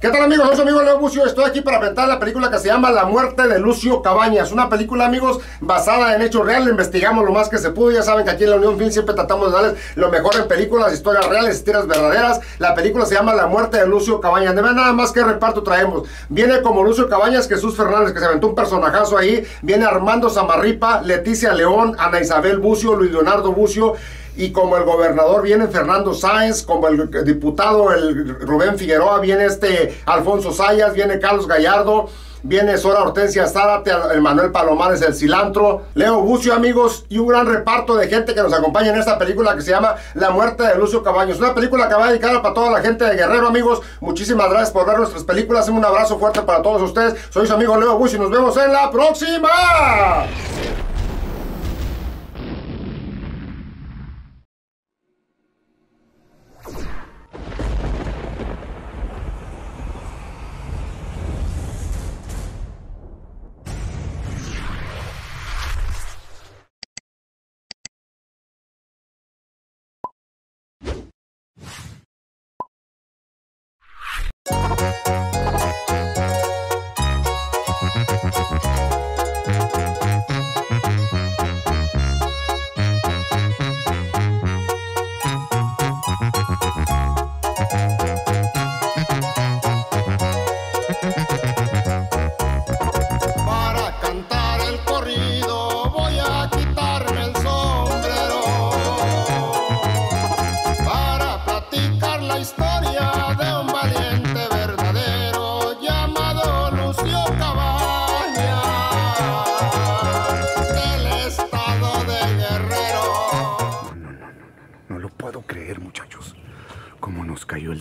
¿Qué tal, amigos? Soy su amigo Leo Bucio. Estoy aquí para presentar la película que se llama La muerte de Lucio Cabañas. Una película, amigos, basada en hechos reales. Investigamos lo más que se pudo. Ya saben que aquí en la Unión Films siempre tratamos de darles lo mejor en películas, historias reales, historias verdaderas. La película se llama La muerte de Lucio Cabañas. De verdad, nada más que reparto traemos. Viene como Lucio Cabañas Jesús Fernández, que se aventó un personajazo ahí. Viene Armando Zamarripa, Leticia León, Ana Isabel Bucio, Luis Leonardo Bucio. Y como el gobernador viene Fernando Sáenz, como el diputado Rubén Figueroa, viene Alfonso Sayas, viene Carlos Gallardo, viene Sora Hortensia Zárate, el Manuel Palomares, el cilantro, Leo Bucio, amigos, y un gran reparto de gente que nos acompaña en esta película que se llama La muerte de Lucio Cabañas. Una película que va dedicada para toda la gente de Guerrero, amigos. Muchísimas gracias por ver nuestras películas. Un abrazo fuerte para todos ustedes. Soy su amigo Leo Bucio y nos vemos en la próxima.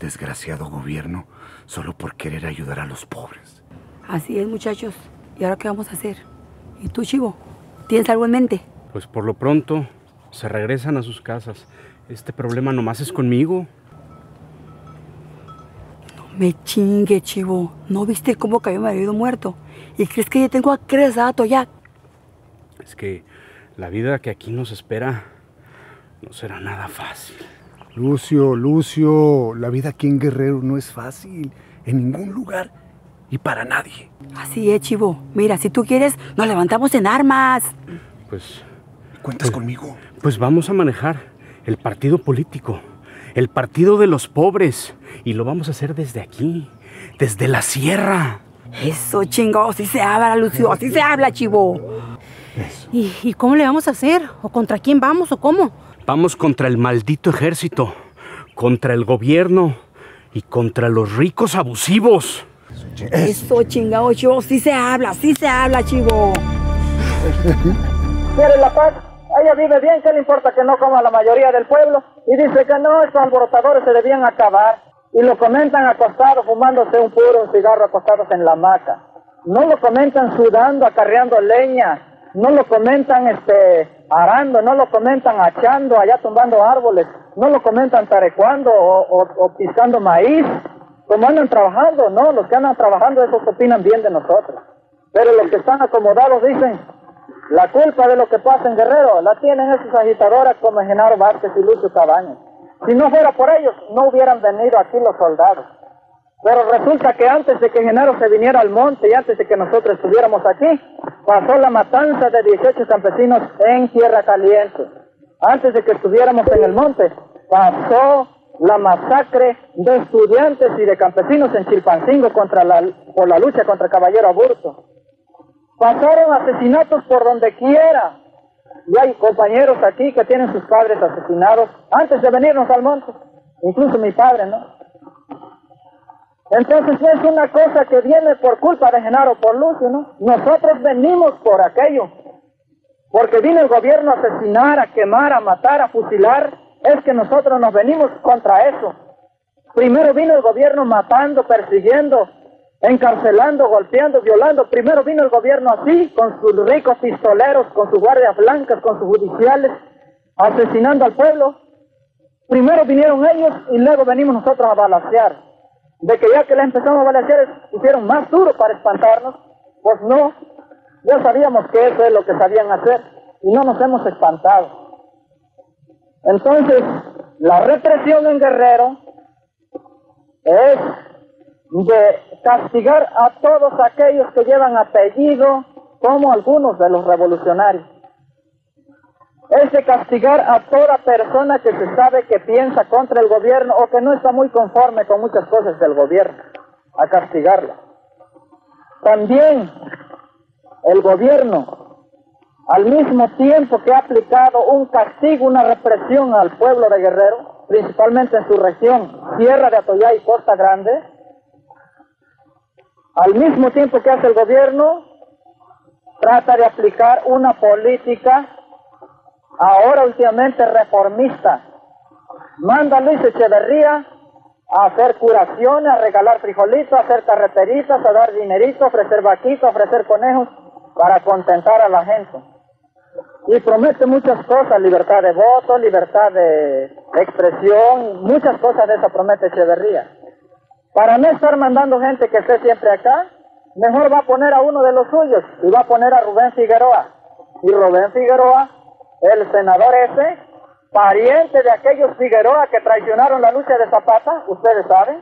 Desgraciado gobierno, solo por querer ayudar a los pobres. Así es, muchachos. ¿Y ahora qué vamos a hacer? ¿Y tú, Chivo? ¿Tienes algo en mente? Pues por lo pronto se regresan a sus casas. Este problema nomás es conmigo. No me chingue, Chivo. ¿No viste cómo cayó mi marido muerto? ¿Y crees que yo tengo a cresa a Toyac? Es que la vida que aquí nos espera no será nada fácil. Lucio, la vida aquí en Guerrero no es fácil, en ningún lugar y para nadie. Así es, Chivo. Mira, si tú quieres, nos levantamos en armas. Pues... ¿Cuentas conmigo? Pues vamos a manejar el partido político, el partido de los pobres, y lo vamos a hacer desde aquí, desde la sierra. Eso, chingo, así se habla, Lucio, así se habla, Chivo. ¿Y cómo le vamos a hacer? ¿O contra quién vamos? ¿O cómo? Vamos contra el maldito ejército, contra el gobierno y contra los ricos abusivos. Eso, chingado, Chivo. Sí se habla, Chivo. ¿Quiere la paz? Ella vive bien, ¿qué le importa que no coma la mayoría del pueblo? Y dice que no, estos alborotadores se debían acabar. Y lo comentan acostados, fumándose un puro, un cigarro, acostados en la hamaca. No lo comentan sudando, acarreando leña. No lo comentan arando, no lo comentan hachando, allá tumbando árboles, no lo comentan tarecuando o pisando maíz, como andan trabajando, no, los que andan trabajando, esos opinan bien de nosotros. Pero los que están acomodados dicen, la culpa de lo que pasa en Guerrero la tienen esas agitadoras como Genaro Vázquez y Lucio Cabañas. Si no fuera por ellos, no hubieran venido aquí los soldados. Pero resulta que antes de que Genaro se viniera al monte y antes de que nosotros estuviéramos aquí, pasó la matanza de 18 campesinos en Tierra Caliente. Antes de que estuviéramos en el monte, pasó la masacre de estudiantes y de campesinos en Chilpancingo por la lucha contra el caballero Aburto. Pasaron asesinatos por donde quiera. Y hay compañeros aquí que tienen sus padres asesinados antes de venirnos al monte. Incluso mi padre, ¿no? Entonces es una cosa que viene por culpa de Genaro, por Lucio, ¿no? Nosotros venimos por aquello, porque vino el gobierno a asesinar, a quemar, a matar, a fusilar. Es que nosotros nos venimos contra eso. Primero vino el gobierno matando, persiguiendo, encarcelando, golpeando, violando. Primero vino el gobierno así, con sus ricos pistoleros, con sus guardias blancas, con sus judiciales, asesinando al pueblo. Primero vinieron ellos y luego venimos nosotros a balacear. De que ya que les empezamos a balacear, hicieron más duro para espantarnos. Pues no, ya sabíamos que eso es lo que sabían hacer y no nos hemos espantado. Entonces, la represión en Guerrero es de castigar a todos aquellos que llevan apellido como algunos de los revolucionarios. Es de castigar a toda persona que se sabe que piensa contra el gobierno o que no está muy conforme con muchas cosas del gobierno, a castigarla. También el gobierno, al mismo tiempo que ha aplicado un castigo, una represión al pueblo de Guerrero, principalmente en su región, Sierra de Atoyac y Costa Grande, al mismo tiempo que hace el gobierno, trata de aplicar una política ahora últimamente reformista. Manda a Luis Echeverría a hacer curaciones, a regalar frijolitos, a hacer carreteritas, a dar dinerito, a ofrecer vaquitos, a ofrecer conejos para contentar a la gente. Y promete muchas cosas, libertad de voto, libertad de expresión, muchas cosas de eso promete Echeverría. Para no estar mandando gente que esté siempre acá, mejor va a poner a uno de los suyos, y va a poner a Rubén Figueroa. Y Rubén Figueroa, el senador ese, pariente de aquellos Figueroa que traicionaron la lucha de Zapata, ustedes saben.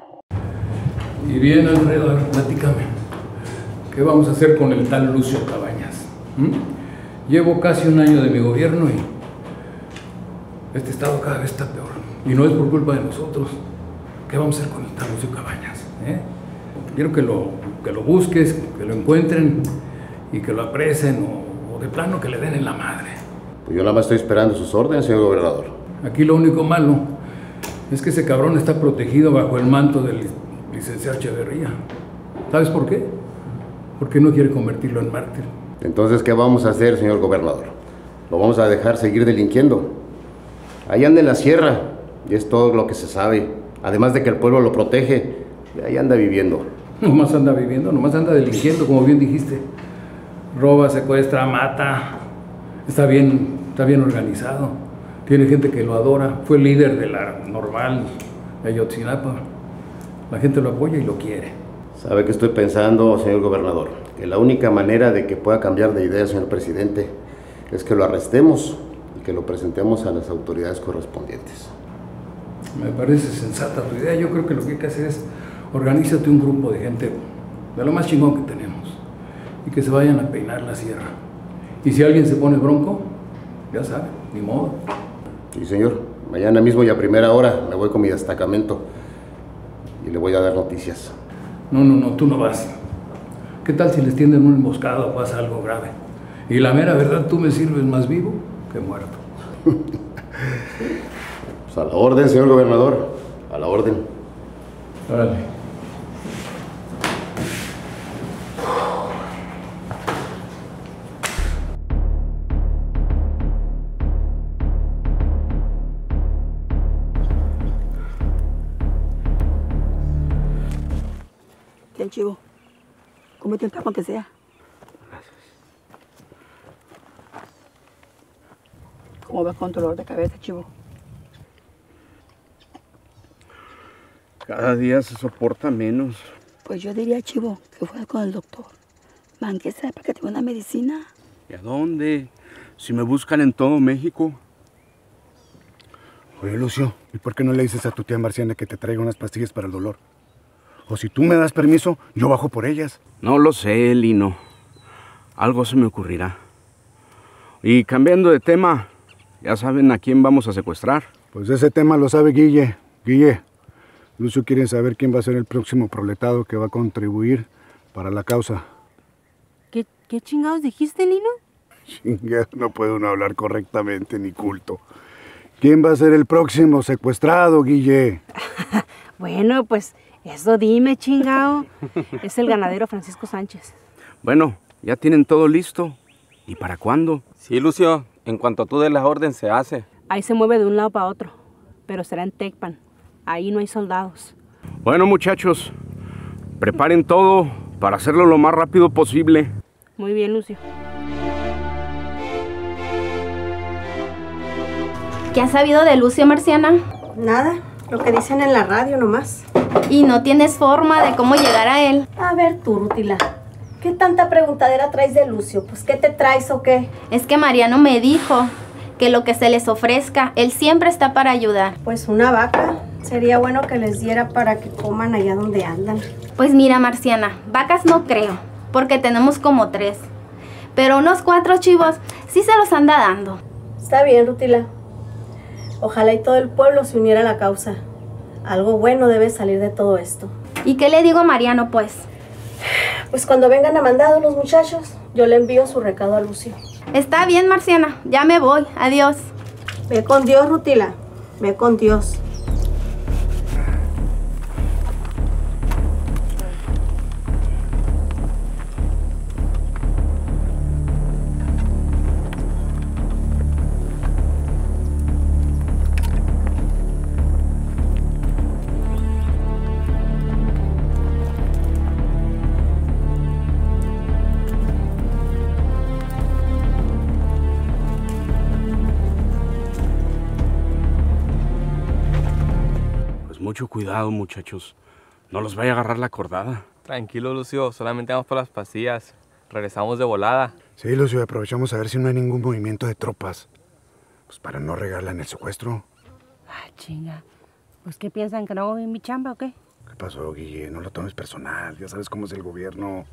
Y bien, Alfredo, a ver, platícame, ¿qué vamos a hacer con el tal Lucio Cabañas? Llevo casi un año de mi gobierno y este estado cada vez está peor. Y no es por culpa de nosotros. ¿Qué vamos a hacer con el tal Lucio Cabañas? Quiero que lo busques, que lo encuentren y que lo apresen o de plano que le den en la madre. Pues yo nada más estoy esperando sus órdenes, señor gobernador. Aquí lo único malo es que ese cabrón está protegido bajo el manto del licenciado Echeverría. ¿Sabes por qué? Porque no quiere convertirlo en mártir. Entonces, ¿qué vamos a hacer, señor gobernador? ¿Lo vamos a dejar seguir delinquiendo? Ahí anda en la sierra y es todo lo que se sabe. Además de que el pueblo lo protege, y ahí anda viviendo. Nomás anda viviendo, nomás anda delinquiendo, como bien dijiste. Roba, secuestra, mata. Está bien organizado. Tiene gente que lo adora. Fue líder de la normal de Ayotzinapa. La gente lo apoya y lo quiere. ¿Sabe qué estoy pensando, señor gobernador? Que la única manera de que pueda cambiar de idea, señor presidente, es que lo arrestemos y que lo presentemos a las autoridades correspondientes. Me parece sensata tu idea. Yo creo que lo que hay que hacer es organízate un grupo de gente de lo más chingón que tenemos y que se vayan a peinar la sierra. Y si alguien se pone bronco, ya sabe, ni modo. Sí, señor. Mañana mismo y a primera hora me voy con mi destacamento y le voy a dar noticias. No, tú no vas. ¿Qué tal si les tienden un emboscado o pasa algo grave? Y la mera verdad, tú me sirves más vivo que muerto. A la orden, señor gobernador, a la orden. Órale. Ten, Chivo, cómete un taco aunque sea. Gracias. ¿Cómo vas con dolor de cabeza, Chivo? Cada día se soporta menos. Pues yo diría, Chivo, que fuera con el doctor. Manquesa, para que te dé una medicina. ¿Y a dónde? Si me buscan en todo México. Oye, Lucio, ¿y por qué no le dices a tu tía Marciana que te traiga unas pastillas para el dolor? O si tú me das permiso, yo bajo por ellas. No lo sé, Lino. Algo se me ocurrirá. Y cambiando de tema, ya saben a quién vamos a secuestrar. Pues ese tema lo sabe Guille. Guille, Lucio quiere saber quién va a ser el próximo proletado que va a contribuir para la causa. ¿Qué chingados dijiste, Lino? Chingados, no puede uno hablar correctamente ni culto. ¿Quién va a ser el próximo secuestrado, Guille? Bueno, pues eso dime, chingado. Es el ganadero Francisco Sánchez. Bueno, ya tienen todo listo. ¿Y para cuándo? Sí, Lucio, en cuanto tú des la orden se hace. Ahí se mueve de un lado para otro, pero será en Tecpan. Ahí no hay soldados. Bueno, muchachos, preparen todo para hacerlo lo más rápido posible. Muy bien, Lucio. ¿Qué has sabido de Lucio, Marciana? Nada, lo que dicen en la radio nomás. ¿Y no tienes forma de cómo llegar a él? A ver tú, Rútila, ¿qué tanta preguntadera traes de Lucio? Pues, ¿qué te traes o qué? Es que Mariano me dijo que lo que se les ofrezca, él siempre está para ayudar. Pues una vaca. Sería bueno que les diera para que coman allá donde andan. Pues mira, Marciana, vacas no creo, porque tenemos como 3. Pero unos 4 chivos sí se los anda dando. Está bien, Rútila. Ojalá y todo el pueblo se uniera a la causa. Algo bueno debe salir de todo esto. ¿Y qué le digo a Mariano, pues? Pues cuando vengan a mandado los muchachos, yo le envío su recado a Lucio. Está bien, Marciana. Ya me voy. Adiós. Ve con Dios, Rútila. Ve con Dios. Mucho cuidado, muchachos. No los vaya a agarrar la cordada. Tranquilo, Lucio. Solamente vamos por las pasillas. Regresamos de volada. Sí, Lucio. Aprovechamos a ver si no hay ningún movimiento de tropas. Pues para no regarla en el secuestro. Ah, chinga. Pues, ¿qué piensan? ¿Que no hago bien mi chamba o qué? ¿Qué pasó, Guille? No lo tomes personal. Ya sabes cómo es el gobierno.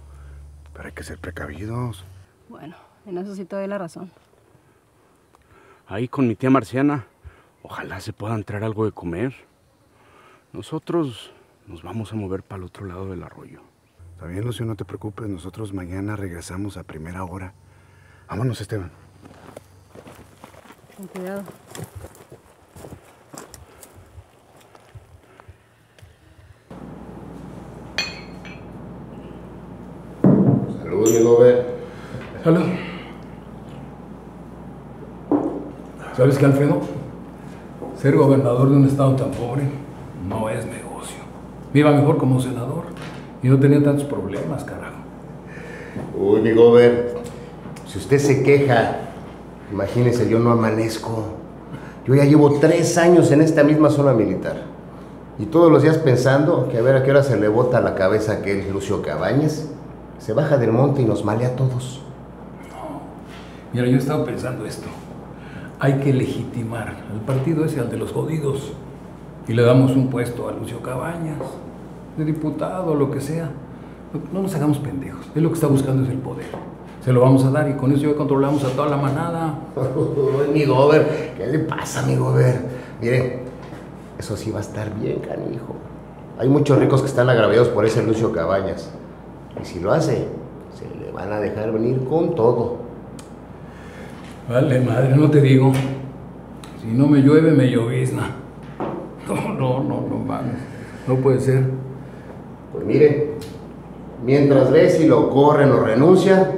Pero hay que ser precavidos. Bueno, en eso sí te doy la razón. Ahí con mi tía Marciana. Ojalá se pueda entrar algo de comer. Nosotros nos vamos a mover para el otro lado del arroyo. Está bien, Lucio, no te preocupes. Nosotros mañana regresamos a primera hora. Vámonos, Esteban. Con cuidado. Salud, mi gober. Salud. ¿Sabes qué, Alfredo? Ser gobernador de un estado tan pobre no es negocio. Me iba mejor como senador y no tenía tantos problemas, carajo. Uy, mi gober, si usted se queja, imagínese, yo no amanezco. Yo ya llevo 3 años en esta misma zona militar y todos los días pensando que a ver a qué hora se le bota la cabeza aquel Lucio Cabañas. Se baja del monte y nos malea a todos. No, mira, yo he estado pensando esto. Hay que legitimar al partido ese, al de los jodidos. Y le damos un puesto a Lucio Cabañas, de diputado, lo que sea. No nos hagamos pendejos. Él lo que está buscando es el poder. Se lo vamos a dar y con eso ya controlamos a toda la manada. Mi gober, ¿qué le pasa, mi gober? Mire, eso sí va a estar bien, canijo. Hay muchos ricos que están agraviados por ese Lucio Cabañas. Y si lo hace, se le van a dejar venir con todo. Vale, madre, no te digo. Si no me llueve, me llovizna. No, mames. No puede ser. Pues mire, mientras ve si lo corren o renuncia,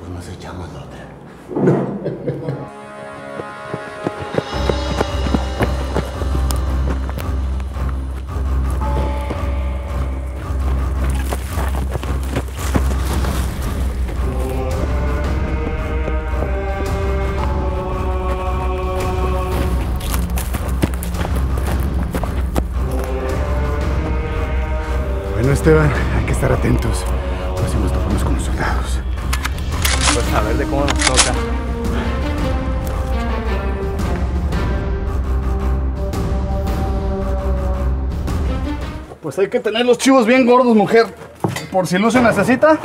pues nos echamos la otra. Esteban, hay que estar atentos, pues si nos topamos con los soldados. Pues a ver de cómo nos toca. Pues hay que tener los chivos bien gordos, mujer. Por si Lucio necesita,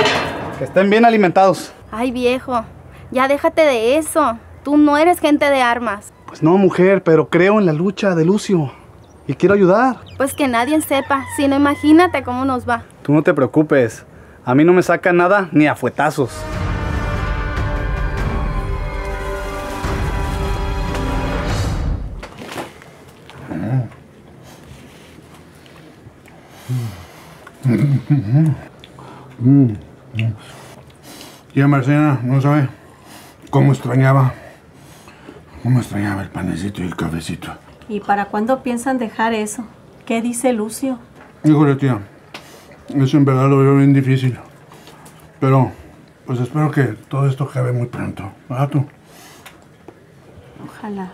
que estén bien alimentados. Ay, viejo, ya déjate de eso. Tú no eres gente de armas. Pues no, mujer, pero creo en la lucha de Lucio. Y quiero ayudar. Pues que nadie sepa, si no imagínate cómo nos va. Tú no te preocupes, a mí no me saca nada ni a fuetazos. Tía Marcena, no sabe cómo extrañaba el panecito y el cafecito. ¿Y para cuándo piensan dejar eso? ¿Qué dice Lucio? Híjole, tía, eso en verdad lo veo bien difícil. Pero, pues espero que todo esto acabe muy pronto, ¿verdad tú? Ojalá.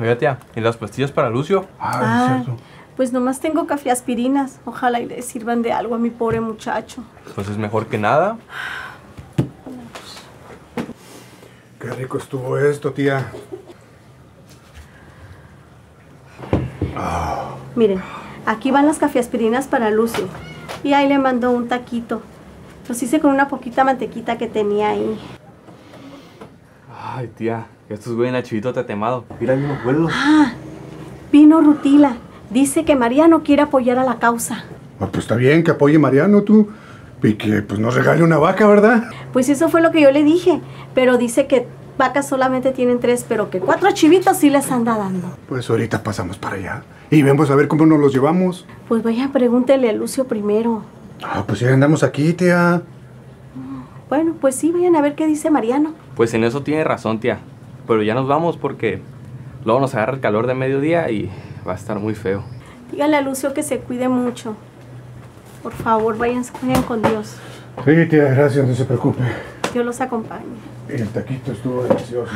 Oye, tía, ¿y las pastillas para Lucio? Ah, es cierto. Pues nomás tengo café aspirinas. Ojalá y le sirvan de algo a mi pobre muchacho. Pues es mejor que nada. Qué rico estuvo esto, tía. Miren, aquí van las cafeaspirinas para Lucio. Y ahí le mandó un taquito. Los hice con una poquita mantequita que tenía ahí. Ay, tía, estos güeyes en el chivito tatemado. Mira, vino abuelo. Ah, vino Rútila. Dice que Mariano quiere apoyar a la causa. Ah, pues está bien que apoye Mariano, tú. Y que pues nos regale una vaca, ¿verdad? Pues eso fue lo que yo le dije. Pero dice que vacas solamente tienen 3, pero que 4 chivitos sí les anda dando. Pues ahorita pasamos para allá y vemos a ver cómo nos los llevamos. Pues vaya, pregúntele a Lucio primero. Ah, pues ya andamos aquí, tía. Bueno, pues sí, vayan a ver qué dice Mariano. Pues en eso tiene razón, tía. Pero ya nos vamos porque luego nos agarra el calor de mediodía y va a estar muy feo. Dígale a Lucio que se cuide mucho. Por favor, váyanse con Dios. Sí, tía, gracias, no se preocupe. Dios los acompañe. El taquito estuvo delicioso.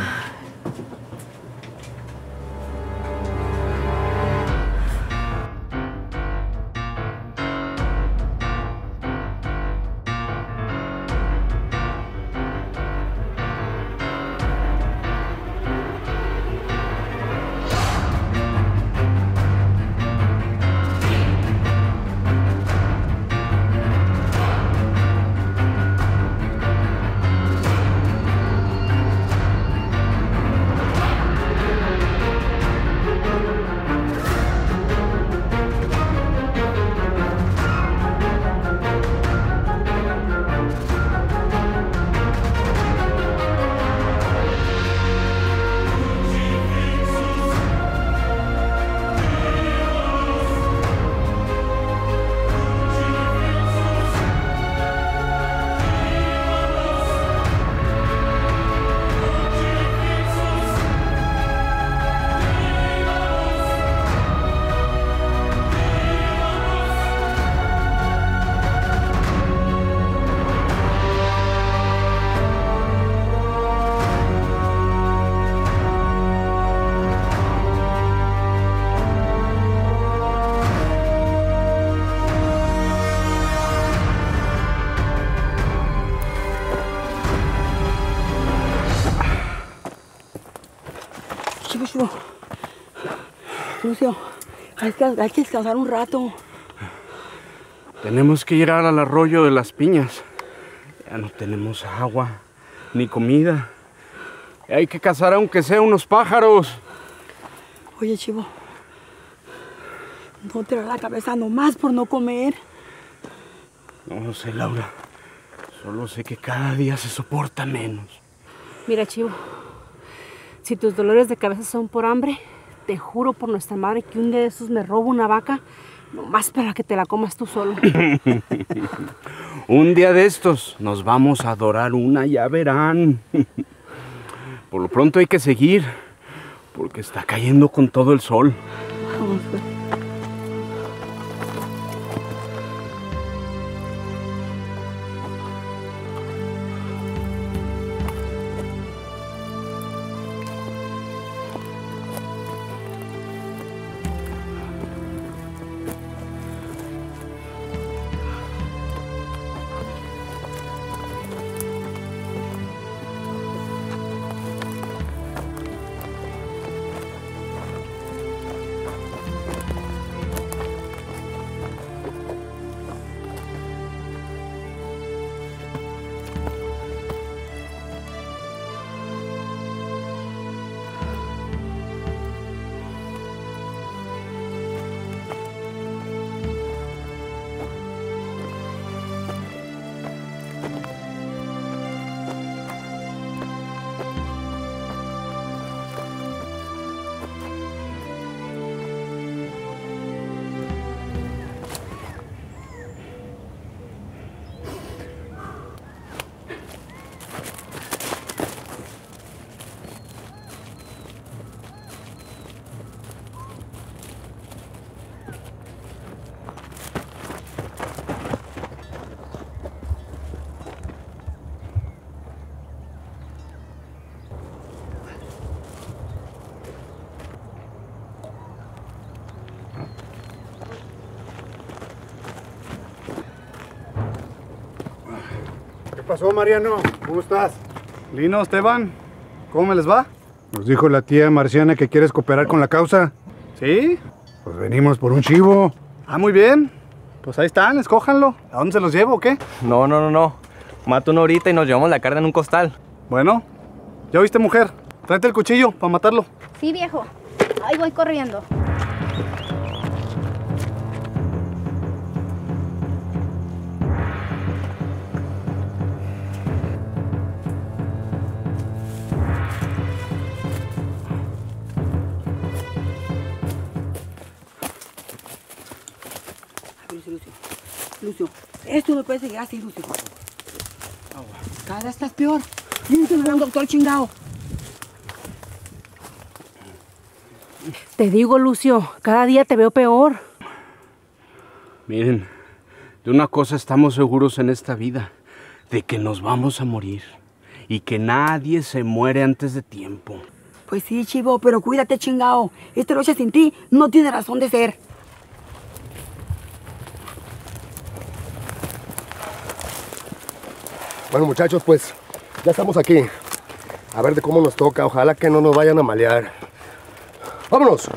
Lucio, hay que descansar un rato. Tenemos que llegar al arroyo de las piñas. Ya no tenemos agua, ni comida. Hay que cazar aunque sea unos pájaros. Oye, Chivo, no te da la cabeza nomás por no comer. No sé, Laura. Solo sé que cada día se soporta menos. Mira, Chivo, si tus dolores de cabeza son por hambre, te juro por nuestra madre que un día de esos me robo una vaca, nomás para que te la comas tú solo. Un día de estos nos vamos a adorar una, ya verán. Por lo pronto hay que seguir, porque está cayendo con todo el sol. Vamos, pues. ¿Qué pasó, Mariano? ¿Cómo estás? Lino, Esteban, ¿cómo me les va? Nos dijo la tía Marciana que quieres cooperar con la causa. ¿Sí? Pues venimos por un chivo. Ah, muy bien. Pues ahí están, escójanlo. ¿A dónde se los llevo o qué? No. Mato uno ahorita y nos llevamos la carne en un costal. Bueno. ¿Ya oíste, mujer? Tráete el cuchillo para matarlo. Sí, viejo. Ahí voy corriendo. Lucio, esto no puede seguir así, Lucio. Cada vez estás peor. Nunca lo veo un doctor chingado. Te digo, Lucio, cada día te veo peor. Miren, de una cosa estamos seguros en esta vida, de que nos vamos a morir y que nadie se muere antes de tiempo. Pues sí, Chivo, pero cuídate, chingado. Esta noche sin ti no tiene razón de ser. Bueno, muchachos, pues ya estamos aquí. A ver de cómo nos toca. Ojalá que no nos vayan a malear. ¡Vámonos!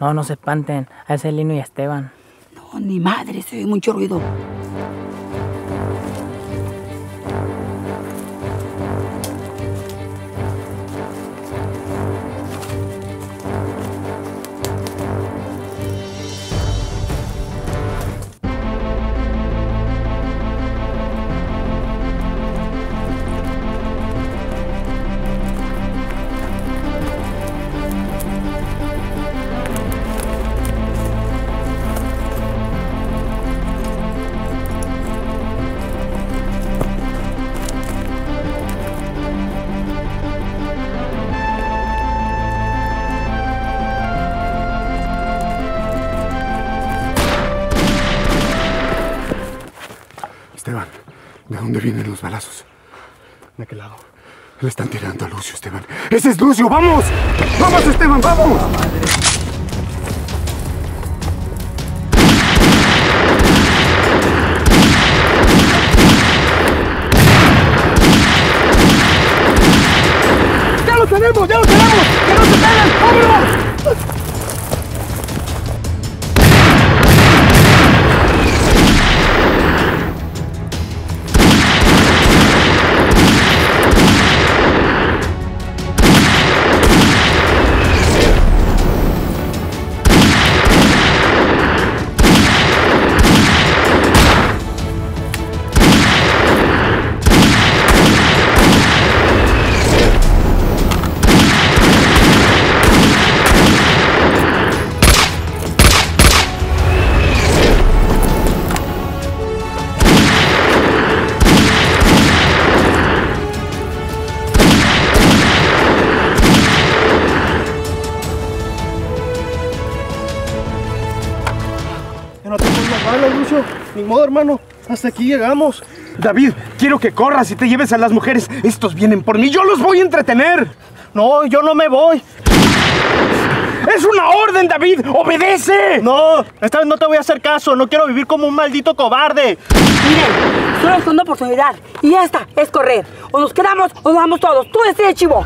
No se espanten. A ese Lino y a Esteban. No, ni madre. Se oye mucho ruido. Vienen los balazos. ¿De aquel lado? Le están tirando a Lucio, Esteban. ¡Ese es Lucio! ¡Vamos! ¡Vamos, Esteban! ¡Vamos! ¡Oh, madre! ¡Ya lo tenemos! ¡Ya lo tenemos! ¡Que no se peguen! ¡Vámonos! Modo, hermano, hasta aquí llegamos. David, quiero que corras y te lleves a las mujeres. Estos vienen por mí, yo los voy a entretener. No, yo no me voy. ¡Es una orden, David! ¡Obedece! No, esta vez no te voy a hacer caso. No quiero vivir como un maldito cobarde. Miren, solo es una oportunidad y esta es correr. O nos quedamos o nos vamos todos. Tú decides, Chivo.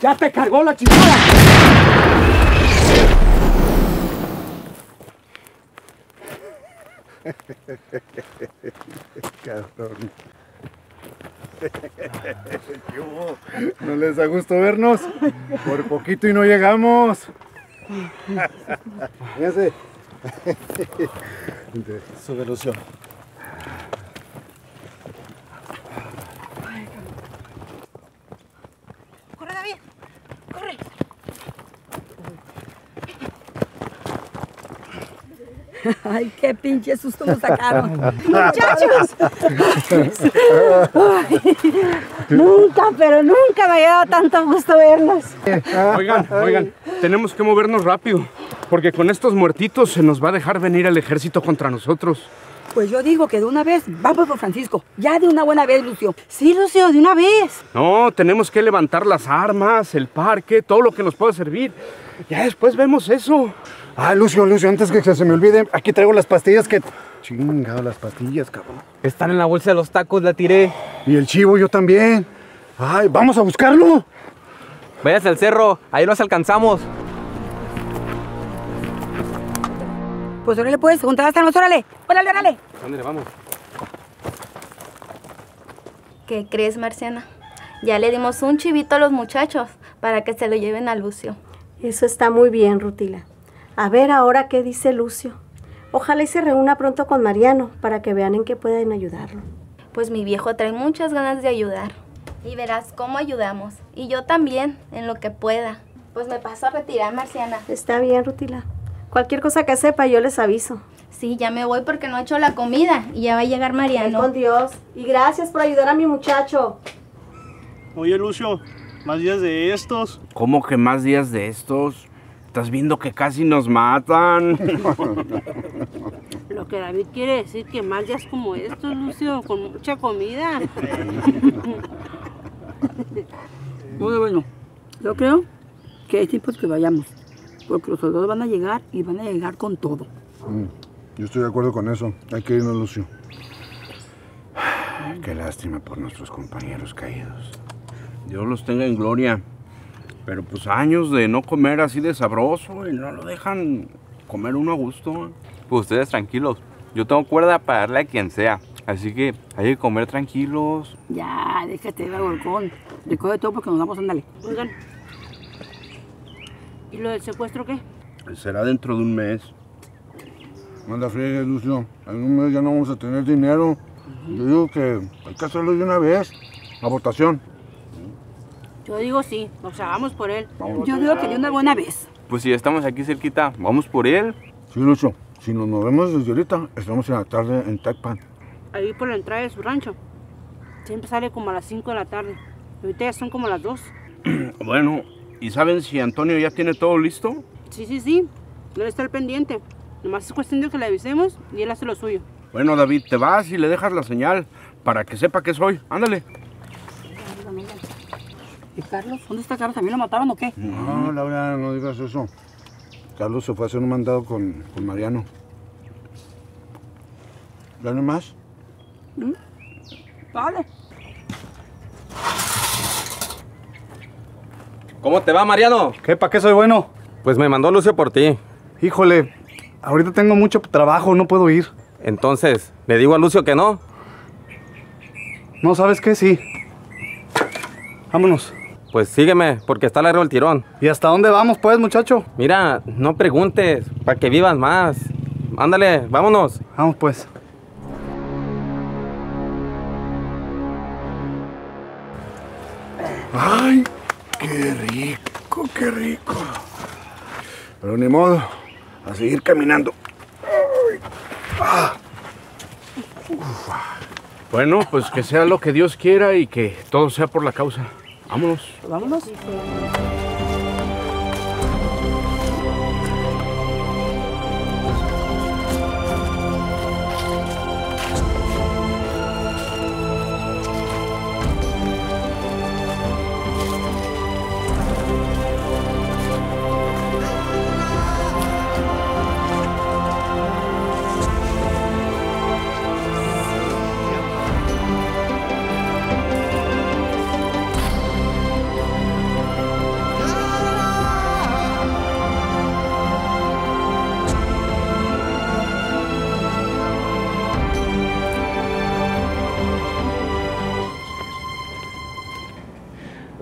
¡Ya te cargó la chingada! Cabrón. ¿No les da gusto vernos? Por poquito y no llegamos. Fíjense. Su ilusión. ¡Corre, David! ¡Corre! ¡Ay, qué pinche susto nos sacaron! ¡Muchachos! Nunca, pero nunca me ha dado tanto gusto verlos. Oigan, tenemos que movernos rápido. Porque con estos muertitos se nos va a dejar venir el ejército contra nosotros. Pues yo digo que de una vez vamos por Francisco. Ya de una buena vez, Lucio. Sí, Lucio, de una vez. No, tenemos que levantar las armas, el parque, todo lo que nos pueda servir. Ya después vemos eso. Ah, Lucio, antes que se me olvide, aquí traigo las pastillas que... Chingado, las pastillas, cabrón. Están en la bolsa de los tacos, la tiré. Y el chivo, yo también. Ay, vamos a buscarlo. Váyase al cerro, ahí los alcanzamos. Pues órale, pues, juntadas estamos, órale. Órale. Ándale, vamos. ¿Qué crees, Marciana? Ya le dimos un chivito a los muchachos para que se lo lleven a Lucio. Eso está muy bien, Rútila. A ver ahora qué dice Lucio. Ojalá y se reúna pronto con Mariano para que vean en qué pueden ayudarlo. Pues mi viejo trae muchas ganas de ayudar. Y verás cómo ayudamos. Y yo también, en lo que pueda. Pues me paso a retirar, Marciana. Está bien, Rútila. Cualquier cosa que sepa, yo les aviso. Sí, ya me voy porque no he hecho la comida y ya va a llegar Mariano. Ay, con Dios. Y gracias por ayudar a mi muchacho. Oye, Lucio, ¿más días de estos? ¿Cómo que más días de estos? Estás viendo que casi nos matan. Lo que David quiere decir que más días como estos, Lucio, con mucha comida. Muy bueno. Yo creo que hay tiempo que vayamos. Porque los soldados van a llegar y van a llegar con todo. Yo estoy de acuerdo con eso. Hay que irnos, Lucio. Qué lástima por nuestros compañeros caídos. Dios los tenga en gloria. Pero pues años de no comer así de sabroso y no lo dejan comer uno a gusto. Pues ustedes tranquilos. Yo tengo cuerda para darle a quien sea. Así que hay que comer tranquilos. Ya, déjate ir al volcón. Recoge de todo porque nos vamos, ándale. Oigan. ¿Y lo del secuestro qué? Será dentro de un mes. Manda friegues, Lucio. En un mes ya no vamos a tener dinero. Yo digo que hay que hacerlo de una vez. A votación. Yo digo sí. O sea, vamos por él. Yo digo que de una buena vez. Pues si ya estamos aquí cerquita, vamos por él. Sí, Lucio. Si nos movemos desde ahorita, estamos en la tarde en Tecpan. Ahí por la entrada de su rancho. Siempre sale como a las 5 de la tarde. Ahorita ya son como las 2. Bueno. ¿Y saben si Antonio ya tiene todo listo? Sí. Él está al pendiente. Nomás es cuestión de que le avisemos y él hace lo suyo. Bueno, David, te vas y le dejas la señal para que sepa que es hoy. Ándale. ¿Y Carlos? ¿Dónde está Carlos? ¿También lo mataron o qué? No, Laura, no digas eso. Carlos se fue a hacer un mandado con Mariano. ¿Dale más? Vale. ¿Cómo te va, Mariano? ¿Qué? ¿Para qué soy bueno? Pues me mandó Lucio por ti. Híjole, ahorita tengo mucho trabajo, no puedo ir. Entonces, ¿le digo a Lucio que no? No, ¿sabes qué? Sí. Vámonos. Pues sígueme, porque está largo el tirón. ¿Y hasta dónde vamos, pues, muchacho? Mira, no preguntes, para que vivas más. Ándale, vámonos. Vamos, pues. ¡Ay! ¡Qué rico! Pero ni modo, a seguir caminando. Bueno, pues que sea lo que Dios quiera y que todo sea por la causa. Vámonos. Vámonos.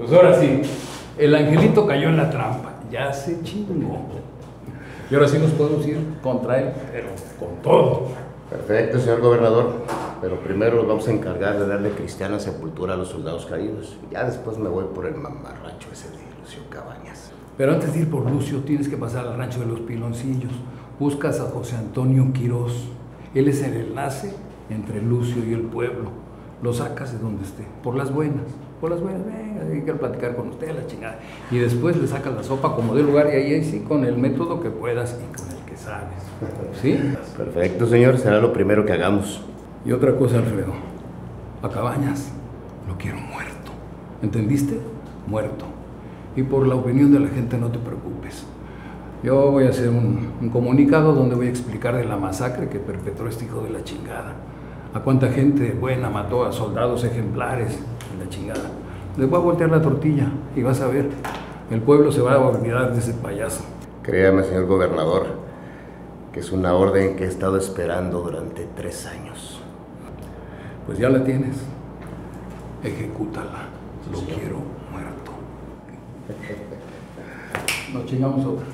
Pues ahora sí, el angelito cayó en la trampa, ya se chingó. Y ahora sí nos podemos ir contra él, pero con todo. Perfecto, señor gobernador. Pero primero nos vamos a encargar de darle cristiana sepultura a los soldados caídos. Ya después me voy por el mamarracho ese de Lucio Cabañas. Pero antes de ir por Lucio, tienes que pasar al rancho de los Piloncillos. Buscas a José Antonio Quirós. Él es el enlace entre Lucio y el pueblo. Lo sacas de donde esté, por las buenas. Por las buenas, venga, hay que platicar con usted, la chingada. Y después le sacas la sopa como de lugar y ahí sí, con el método que puedas y con el que sabes. ¿Sí? Perfecto, señor. Será lo primero que hagamos. Y otra cosa, Alfredo. A Cabañas lo quiero muerto. ¿Entendiste? Muerto. Y por la opinión de la gente no te preocupes. Yo voy a hacer un comunicado donde voy a explicar de la masacre que perpetró este hijo de la chingada. A cuánta gente buena mató a soldados ejemplares. La chingada. Les voy a voltear la tortilla y vas a ver, el pueblo se va a olvidar de ese payaso. Créame, señor gobernador, que es una orden que he estado esperando durante 3 años. Pues ya la tienes. Ejecútala. Lo quiero muerto. Nos chingamos otra.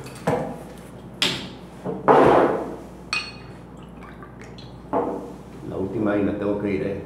La última y me tengo que ir, ¿eh?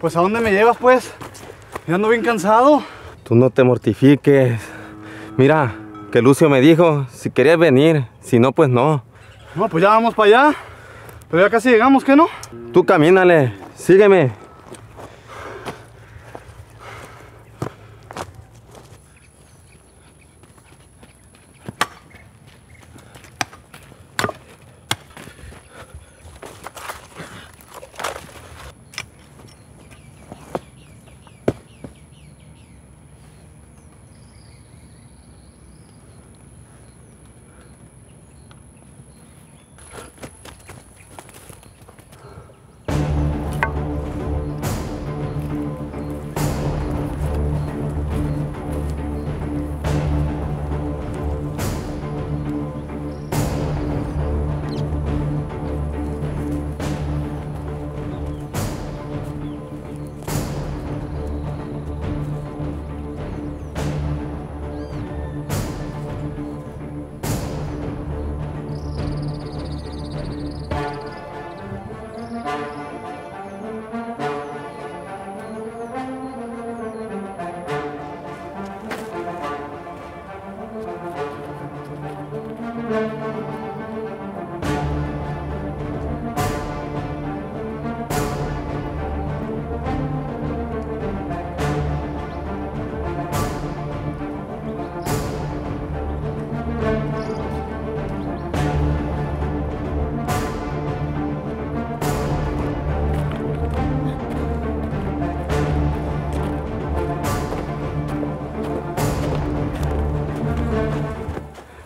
Pues, ¿a dónde me llevas, pues? Yo ando bien cansado. Tú no te mortifiques. Mira, que Lucio me dijo si querías venir, si no, pues no. No, pues ya vamos para allá. Pero ya casi llegamos, ¿qué no? Tú camínale, sígueme.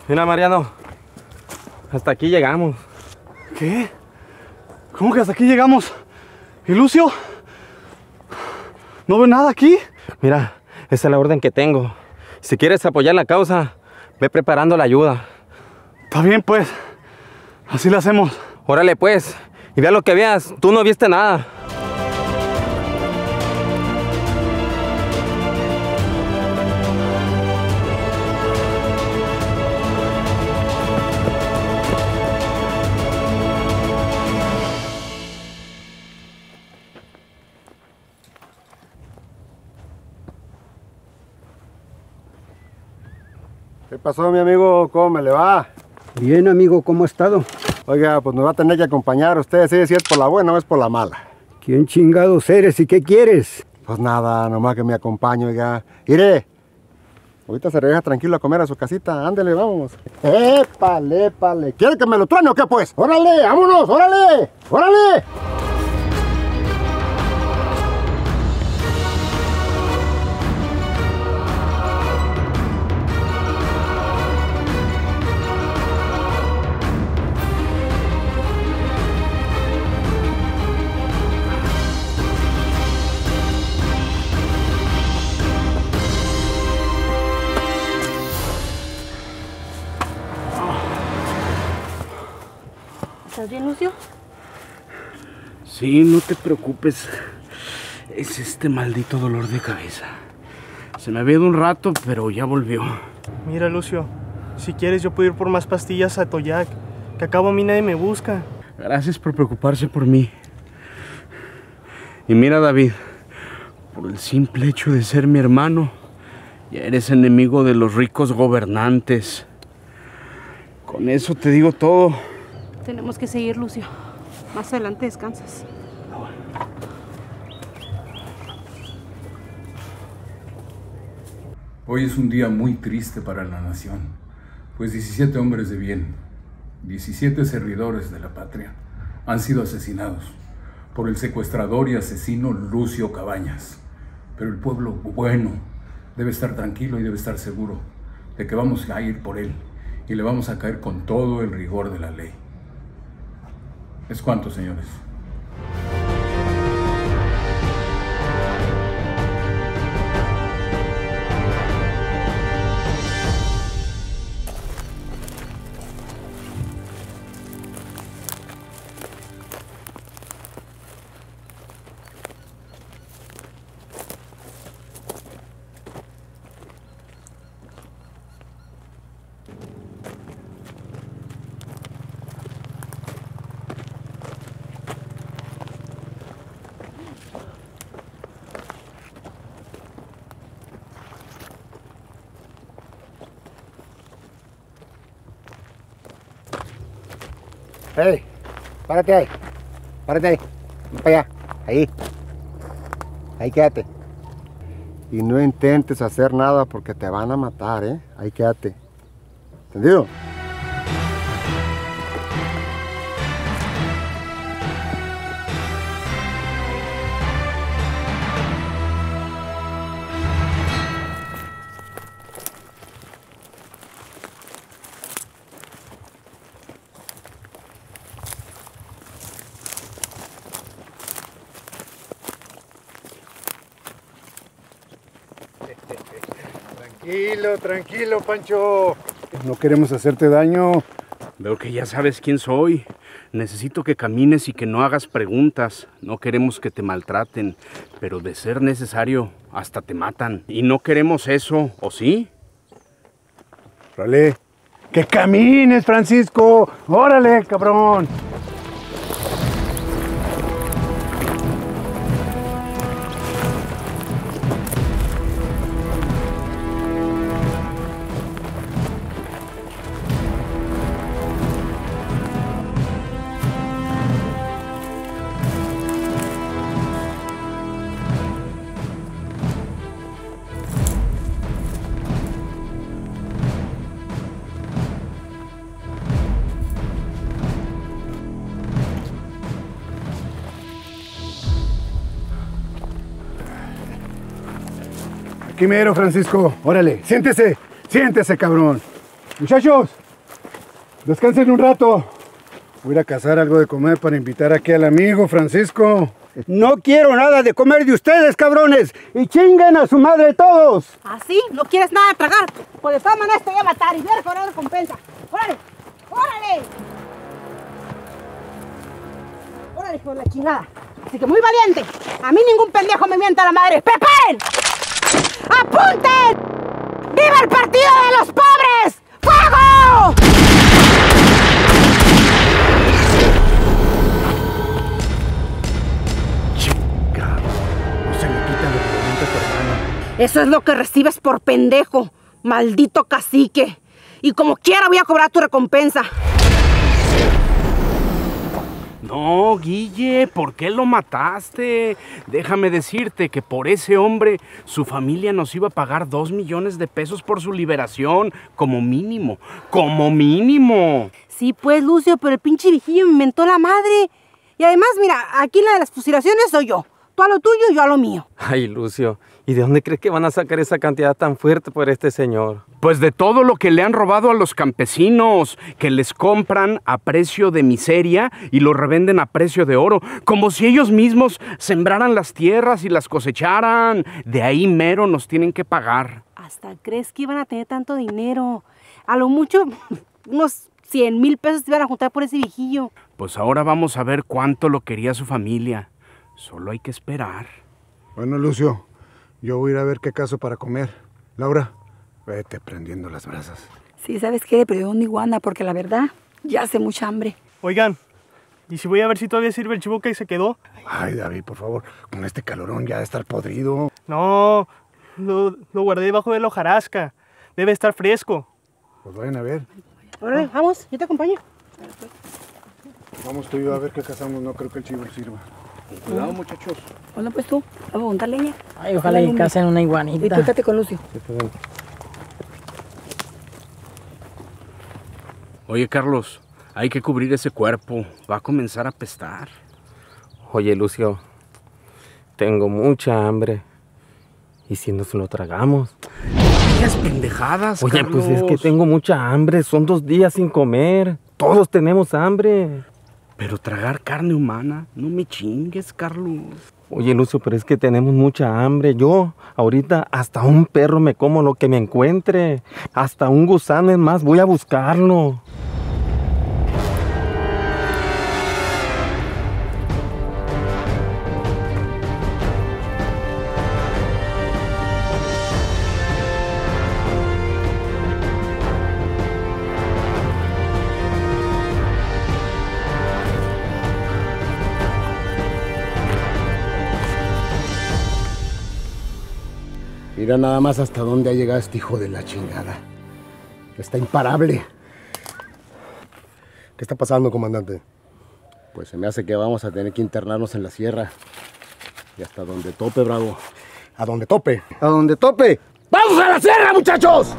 Mira, Mariano, hasta aquí llegamos. ¿Qué? ¿Cómo que hasta aquí llegamos? ¿Y Lucio? ¿No ve nada aquí? Mira, esa es la orden que tengo. Si quieres apoyar la causa, ve preparando la ayuda. Está bien, pues. Así la hacemos. Órale, pues. Y vea lo que veas. Tú no viste nada. ¿Qué pasó, mi amigo? ¿Cómo me le va? Bien, amigo, ¿cómo ha estado? Oiga, pues nos va a tener que acompañar usted, ¿sí? Si es por la buena o es por la mala. ¿Quién chingados eres y qué quieres? Pues nada, nomás que me acompañe, oiga. Iré, Ahorita se regresa tranquilo a comer a su casita. Ándele, vamos. ¡Épale, épale! ¿Quiere que me lo truene o qué, pues? ¡Órale, vámonos! ¡Órale! ¡Órale! ¿Estás bien, Lucio? Sí, no te preocupes. Es este maldito dolor de cabeza. Se me había ido un rato, pero ya volvió. Mira, Lucio, si quieres yo puedo ir por más pastillas a Toyac, que acabo a mí nadie me busca. Gracias por preocuparse por mí. Y mira, David, por el simple hecho de ser mi hermano, ya eres enemigo de los ricos gobernantes. Con eso te digo todo. Tenemos que seguir, Lucio. Más adelante descansas. Hoy es un día muy triste para la nación, pues 17 hombres de bien, 17 servidores de la patria, han sido asesinados por el secuestrador y asesino Lucio Cabañas. Pero el pueblo bueno debe estar tranquilo y debe estar seguro de que vamos a ir por él y le vamos a caer con todo el rigor de la ley. ¿Es cuánto, señores? ¡Ey! ¡Párate ahí! ¡Párate ahí! ¡Ven para allá! ¡Ahí! ¡Ahí quédate! Y no intentes hacer nada porque te van a matar, ¿eh? ¡Ahí quédate! ¿Entendido? Tranquilo, tranquilo, Pancho. No queremos hacerte daño. Veo que ya sabes quién soy. Necesito que camines y que no hagas preguntas. No queremos que te maltraten, pero de ser necesario, hasta te matan. Y no queremos eso, ¿o sí? Órale. ¡Que camines, Francisco! ¡Órale, cabrón! Primero, Francisco, órale, siéntese, siéntese, cabrón. Muchachos, descansen un rato. Voy a ir a cazar algo de comer para invitar aquí al amigo Francisco. No quiero nada de comer de ustedes, cabrones, y chingan a su madre todos. ¿Así? ¿No quieres nada de tragar? Pues de todas maneras te voy a matar y voy a recobrar recompensa. Órale, órale. Órale, por la chingada. Así que muy valiente. A mí ningún pendejo me mienta la madre. ¡Preparen! ¡Apunten! ¡Viva el Partido de los Pobres! ¡Fuego! Chica, no se le quita lo que comenta tu hermana. Eso es lo que recibes por pendejo, maldito cacique. Y como quiera voy a cobrar tu recompensa. No, Guille, ¿por qué lo mataste? Déjame decirte que por ese hombre su familia nos iba a pagar 2 millones de pesos por su liberación, como mínimo, como mínimo. Sí, pues, Lucio, pero el pinche viejillo me inventó la madre. Y además, mira, aquí la de las fusilaciones soy yo. Tú a lo tuyo y yo a lo mío. Ay, Lucio, ¿y de dónde crees que van a sacar esa cantidad tan fuerte por este señor? Pues de todo lo que le han robado a los campesinos, que les compran a precio de miseria y lo revenden a precio de oro, como si ellos mismos sembraran las tierras y las cosecharan. De ahí mero nos tienen que pagar. ¿Hasta crees que iban a tener tanto dinero? A lo mucho, unos 100,000 pesos te iban a juntar por ese viejillo. Pues ahora vamos a ver cuánto lo quería su familia. Solo hay que esperar. Bueno, Lucio, yo voy a ir a ver qué caso para comer. Laura, vete prendiendo las brasas. Sí, ¿sabes qué? Pero yo una iguana, porque la verdad, ya hace mucha hambre. Oigan, ¿y si voy a ver si todavía sirve el chivo que se quedó? Ay, David, por favor, con este calorón ya debe estar podrido. No, lo guardé debajo de la hojarasca. Debe estar fresco. Pues vayan a ver. Órale, vamos, yo te acompaño. Vamos tú y yo a ver qué cazamos, no creo que el chivo sirva. Cuidado, muchachos. Bueno, pues tú, vamos a juntar leña. Ay, ojalá que casen una iguanita. Y tú quédate con Lucio. Sí, pues. Oye, Carlos, hay que cubrir ese cuerpo. Va a comenzar a apestar. Oye, Lucio, tengo mucha hambre. ¿Y si nos lo tragamos? ¡Esas pendejadas, Oye, Carlos! Pues es que tengo mucha hambre. Son 2 días sin comer. Todos tenemos hambre. Pero tragar carne humana, no me chingues, Carlos. Oye, Lucio, pero es que tenemos mucha hambre. Yo, ahorita, hasta un perro me como lo que me encuentre. Hasta un gusano, es más, voy a buscarlo. Mira nada más hasta dónde ha llegado este hijo de la chingada. Está imparable. ¿Qué está pasando, comandante? Pues se me hace que vamos a tener que internarnos en la sierra. Y hasta donde tope, bravo. ¿A donde tope? ¡A donde tope! ¡Vamos a la sierra, muchachos!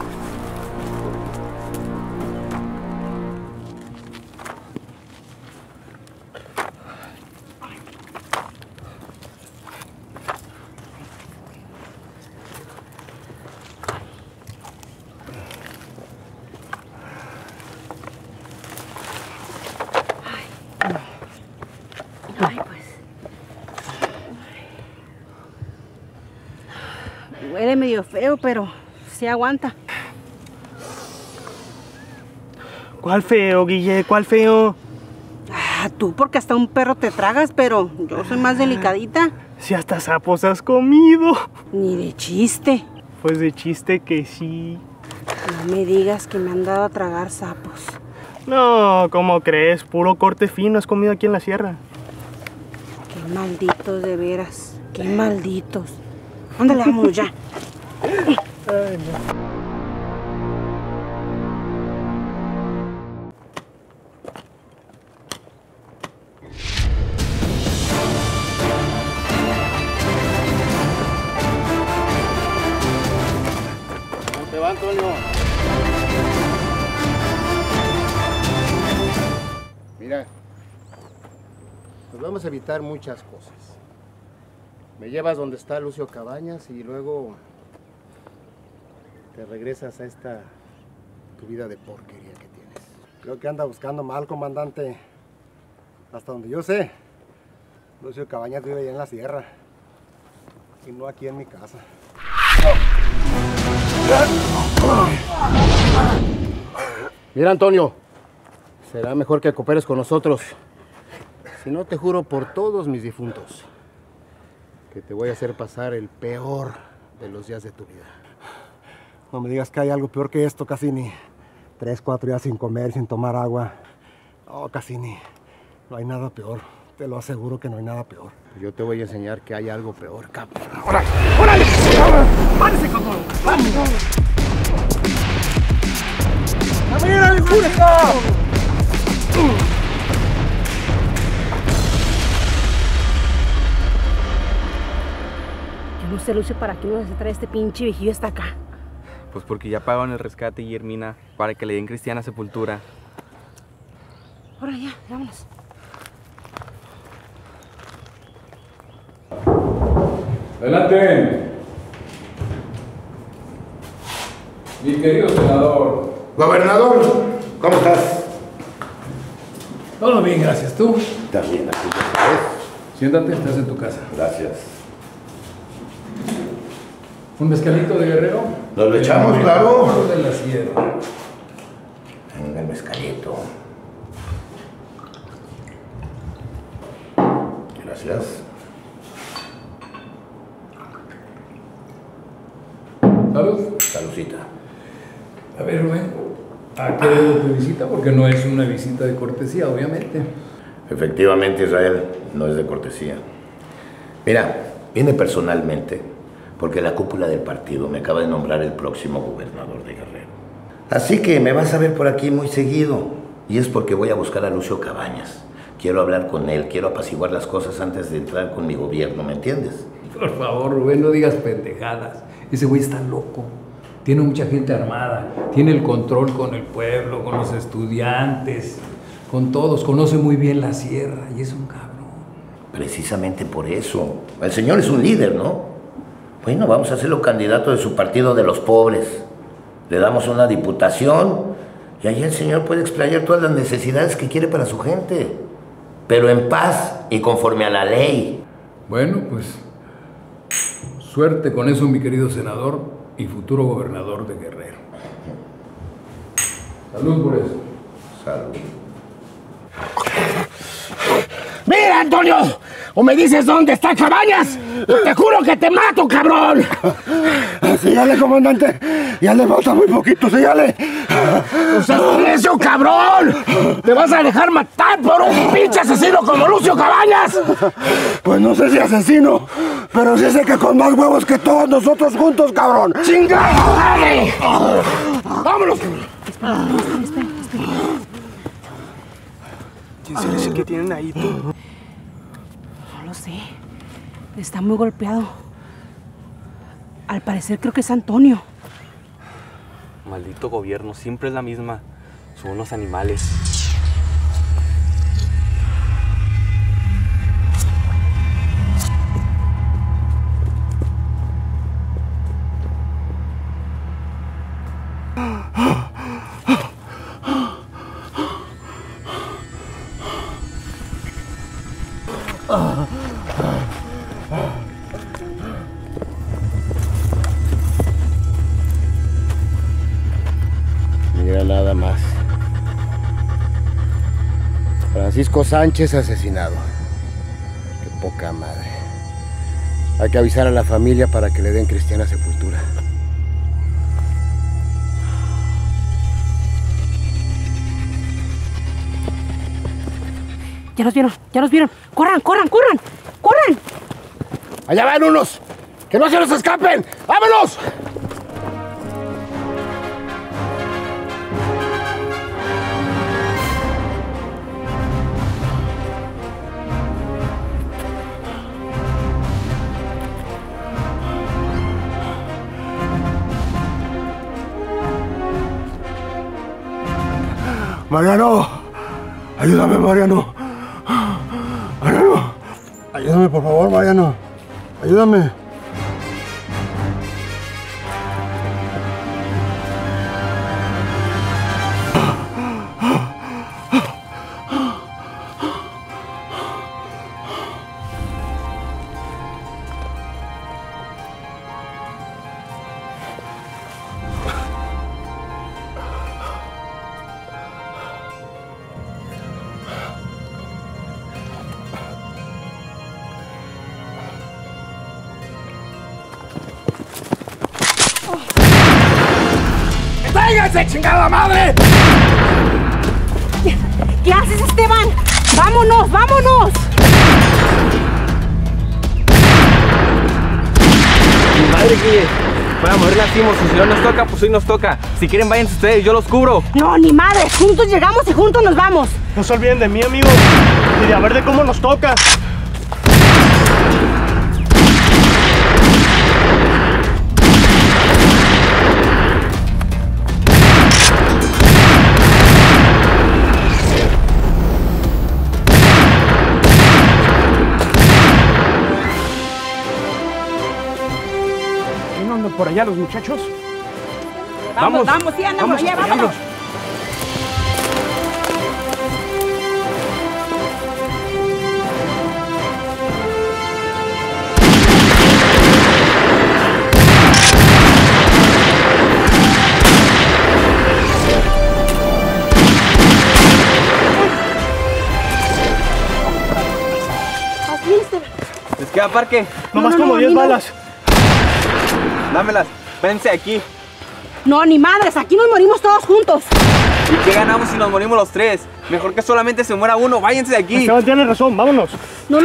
Huele medio feo, pero se aguanta. ¿Cuál feo, Guille? ¿Cuál feo? Ah, tú, porque hasta un perro te tragas, pero yo soy más delicadita. Si hasta sapos has comido. Ni de chiste. Pues de chiste que sí. No me digas que me han dado a tragar sapos. No, ¿cómo crees? Puro corte fino has comido aquí en la sierra. Qué malditos, de veras. Qué malditos. Ándale, vámonos ya. Ay, no. ¿Cómo te va, Antonio? Mira, nos vamos a evitar muchas cosas. Me llevas donde está Lucio Cabañas y luego te regresas a esta tu vida de porquería que tienes. Creo que anda buscando mal, comandante. Hasta donde yo sé, Lucio Cabañas vive allá en la sierra y no aquí en mi casa. Mira, Antonio, será mejor que cooperes con nosotros. Si no, te juro por todos mis difuntos que te voy a hacer pasar el peor de los días de tu vida. No me digas que hay algo peor que esto, Cassini. 3, 4 días sin comer, sin tomar agua. No, Cassini, no hay nada peor. Te lo aseguro que no hay nada peor. Yo te voy a enseñar que hay algo peor, capo. ¡Órale! ¡Órale! ¡Párese, cabrón! ¡Vámonos! ¡La mañana de usted, Lucio, ¿para qué nos trae este pinche viejillo hasta acá? Pues porque ya pagaron el rescate y Hermina para que le den cristiana sepultura. Ahora ya, vámonos. ¡Adelante! Mi querido senador. Gobernador, ¿cómo estás? Todo bien, gracias. ¿Tú? También, así que sabes. Siéntate, estás en tu casa. Gracias. ¿Un mezcalito de Guerrero? Nos lo echamos, claro. De la sierra. Venga, el mezcalito. Gracias. Salud. Saludcita. A ver, Rubén, ¿a qué debo tu visita? Porque no es una visita de cortesía, obviamente. Efectivamente, Israel, no es de cortesía. Mira, viene personalmente porque la cúpula del partido me acaba de nombrar el próximo gobernador de Guerrero. Así que me vas a ver por aquí muy seguido. Y es porque voy a buscar a Lucio Cabañas. Quiero hablar con él, quiero apaciguar las cosas antes de entrar con mi gobierno, ¿me entiendes? Por favor, Rubén, no digas pendejadas. Ese güey está loco. Tiene mucha gente armada, tiene el control con el pueblo, con los estudiantes, con todos. Conoce muy bien la sierra y es un cabrón. Precisamente por eso. El señor es un líder, ¿no? Bueno, vamos a hacerlo candidato de su Partido de los Pobres. Le damos una diputación y ahí el señor puede explayar todas las necesidades que quiere para su gente. Pero en paz y conforme a la ley. Bueno, pues suerte con eso, mi querido senador y futuro gobernador de Guerrero. Salud por eso. Salud. ¡Mira, Antonio! ¿O me dices dónde está Cabañas? ¡Te juro que te mato, cabrón! Sí, dale, comandante. Ya le falta muy poquito, sí, dale. ¡O sea, Lucio, cabrón! ¿Te vas a dejar matar por un pinche asesino como Lucio Cabañas? Pues no sé si asesino, pero sí sé que con más huevos que todos nosotros juntos, cabrón. ¡Chingado, dale! ¡Vámonos! Espera. ¿Quién se dice que tienen ahí, tú? No lo sé. Está muy golpeado. Al parecer creo que es Antonio. Maldito gobierno, siempre es la misma. Son unos animales. Francisco Sánchez asesinado. Qué poca madre. Hay que avisar a la familia para que le den cristiana sepultura. Ya nos vieron. ¡Corran! Allá van unos. ¡Que no se nos escapen! ¡Vámonos! Mariano, ayúdame, Mariano. Mariano, ayúdame, por favor, Mariano. Ayúdame. ¡Chingada madre! ¿Qué haces, Esteban? ¡Vámonos! Mi madre, Guille. Para morir nacimos. Si no nos toca, pues hoy nos toca. Si quieren, váyanse ustedes, yo los cubro. No, ni madre. Juntos llegamos y juntos nos vamos. No se olviden de mí, amigos. Y de a ver de cómo nos toca. ando por allá los muchachos? Vamos, vamos, sí, andamos allá, vámonos. ¿Qué parque? Nomás como 10 balas. No. Dámelas. Vense aquí. No, ni madres. Aquí nos morimos todos juntos. ¿Y qué ganamos si nos morimos los tres? Mejor que solamente se muera uno. Váyanse de aquí. Esteban tiene razón. Vámonos. No.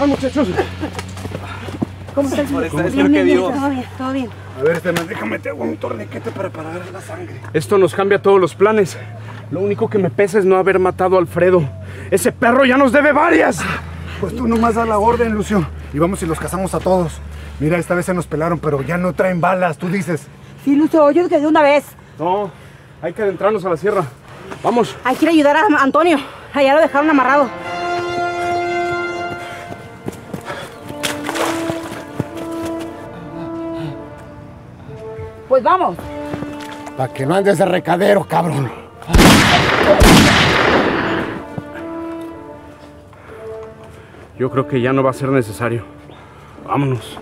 Muchachos, ¿cómo estás? Espero que vivo. Todo bien. A ver, Esteban, déjame te hago un torniquete para parar la sangre. Esto nos cambia todos los planes. Lo único que me pesa es no haber matado a Alfredo. Ese perro ya nos debe varias. Pues tú nomás da la orden, Lucio. Y vamos y los cazamos a todos. Mira, esta vez se nos pelaron, pero ya no traen balas, tú dices. Sí, Lucio, yo dije de una vez. No, hay que adentrarnos a la sierra. Vamos. Hay que ir a ayudar a Antonio. Allá lo dejaron amarrado. Pues vamos. Para que no andes de recadero, cabrón. Yo creo que ya no va a ser necesario. Vámonos.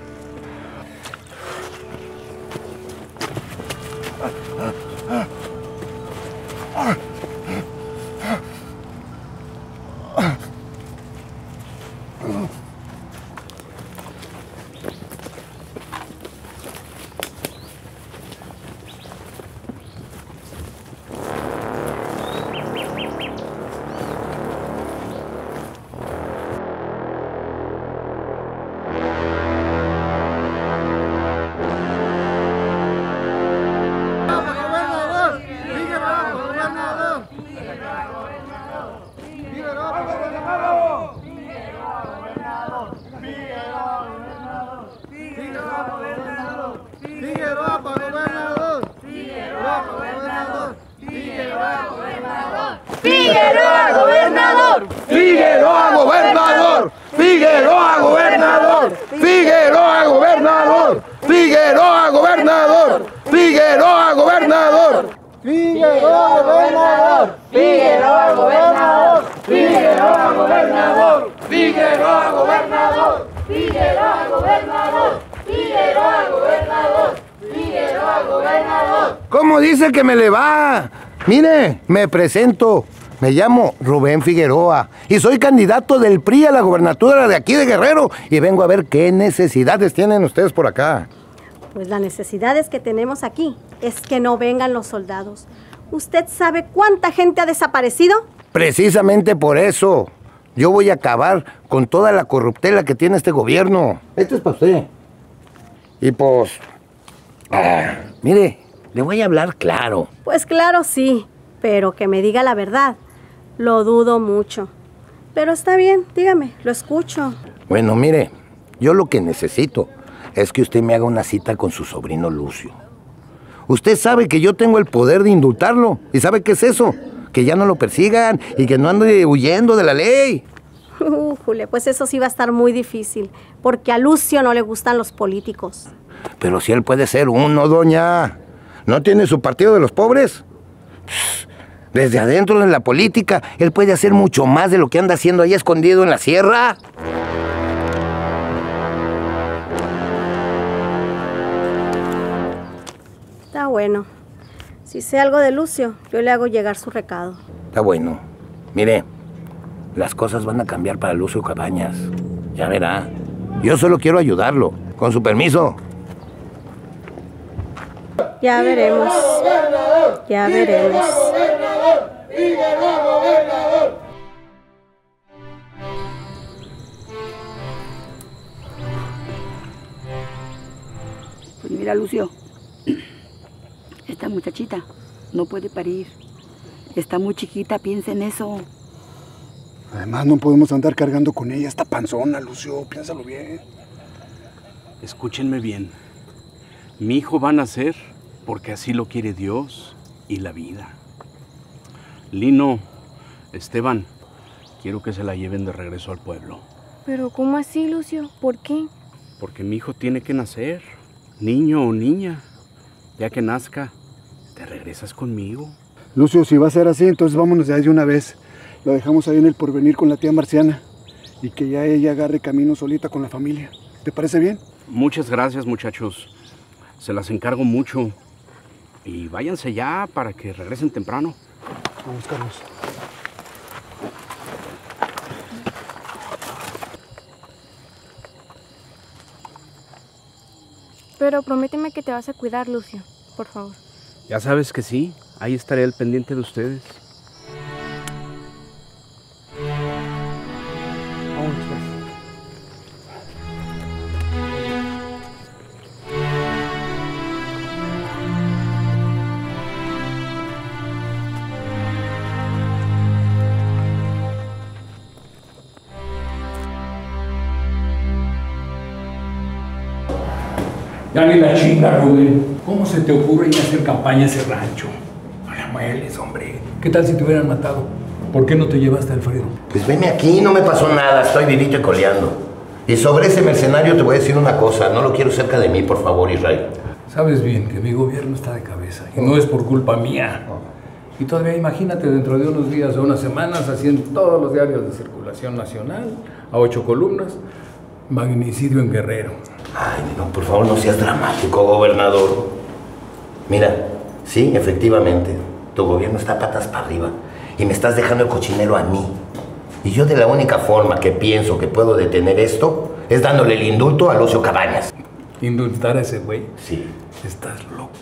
Figueroa gobernador, Figueroa gobernador, Figueroa gobernador, Figueroa gobernador, Figueroa gobernador, Figueroa gobernador, Figueroa gobernador, Figueroa gobernador, Figueroa gobernador, Figueroa gobernador, Figueroa gobernador. ¿Cómo dice que me le va? Mire, me presento. Me llamo Rubén Figueroa y soy candidato del PRI a la gobernatura de aquí de Guerrero y vengo a ver qué necesidades tienen ustedes por acá. Pues las necesidades que tenemos aquí es que no vengan los soldados. ¿Usted sabe cuánta gente ha desaparecido? Precisamente por eso. Yo voy a acabar con toda la corruptela que tiene este gobierno. Esto es para usted. Y pues, mire, le voy a hablar claro. Pues claro sí, pero que me diga la verdad. Lo dudo mucho. Pero está bien, dígame, lo escucho. Bueno, mire, yo lo que necesito es que usted me haga una cita con su sobrino Lucio. Usted sabe que yo tengo el poder de indultarlo. ¿Y sabe qué es eso? Que ya no lo persigan y que no ande huyendo de la ley. Jule, pues eso sí va a estar muy difícil, porque a Lucio no le gustan los políticos. Pero si él puede ser uno, doña. ¿No tiene su Partido de los Pobres? Desde adentro de la política, él puede hacer mucho más de lo que anda haciendo ahí escondido en la sierra. Está bueno. Si sé algo de Lucio, yo le hago llegar su recado. Está bueno. Mire, las cosas van a cambiar para Lucio Cabañas. Ya verá. Yo solo quiero ayudarlo. Con su permiso. Ya veremos. Ya veremos. Pues mira, Lucio, esta muchachita no puede parir. Está muy chiquita, piensa en eso. Además, no podemos andar cargando con ella esta panzona, Lucio, piénsalo bien. Escúchenme bien. Mi hijo va a nacer porque así lo quiere Dios y la vida. Lino, Esteban, quiero que se la lleven de regreso al pueblo. ¿Pero cómo así, Lucio? ¿Por qué? Porque mi hijo tiene que nacer, niño o niña. Ya que nazca, te regresas conmigo. Lucio, si va a ser así, entonces vámonos de ahí de una vez. Lo dejamos ahí en el Porvenir con la tía Marciana y que ya ella agarre camino solita con la familia. ¿Te parece bien? Muchas gracias, muchachos. Se las encargo mucho. Y váyanse ya para que regresen temprano. Vamos, Carlos. Pero prométeme que te vas a cuidar, Lucio, por favor. Ya sabes que sí. Ahí estaré al pendiente de ustedes. Dale la chinga, Rubén. ¿Cómo se te ocurre ir a hacer campaña a ese rancho? No la mueles, hombre. ¿Qué tal si te hubieran matado? ¿Por qué no te llevaste a Alfredo? Pues venme aquí, no me pasó nada. Estoy vivito y coleando. Y sobre ese mercenario te voy a decir una cosa. No lo quiero cerca de mí, por favor, Israel. Sabes bien que mi gobierno está de cabeza. Y no es por culpa mía. Y todavía imagínate dentro de unos días o unas semanas haciendo todos los diarios de circulación nacional a 8 columnas. Magnicidio en Guerrero. Ay, no, por favor, no seas dramático, gobernador. Mira, sí, efectivamente, tu gobierno está patas para arriba y me estás dejando el cochinero a mí. Y yo de la única forma que pienso que puedo detener esto es dándole el indulto a Lucio Cabañas. ¿Indultar a ese güey? Sí. Estás loco.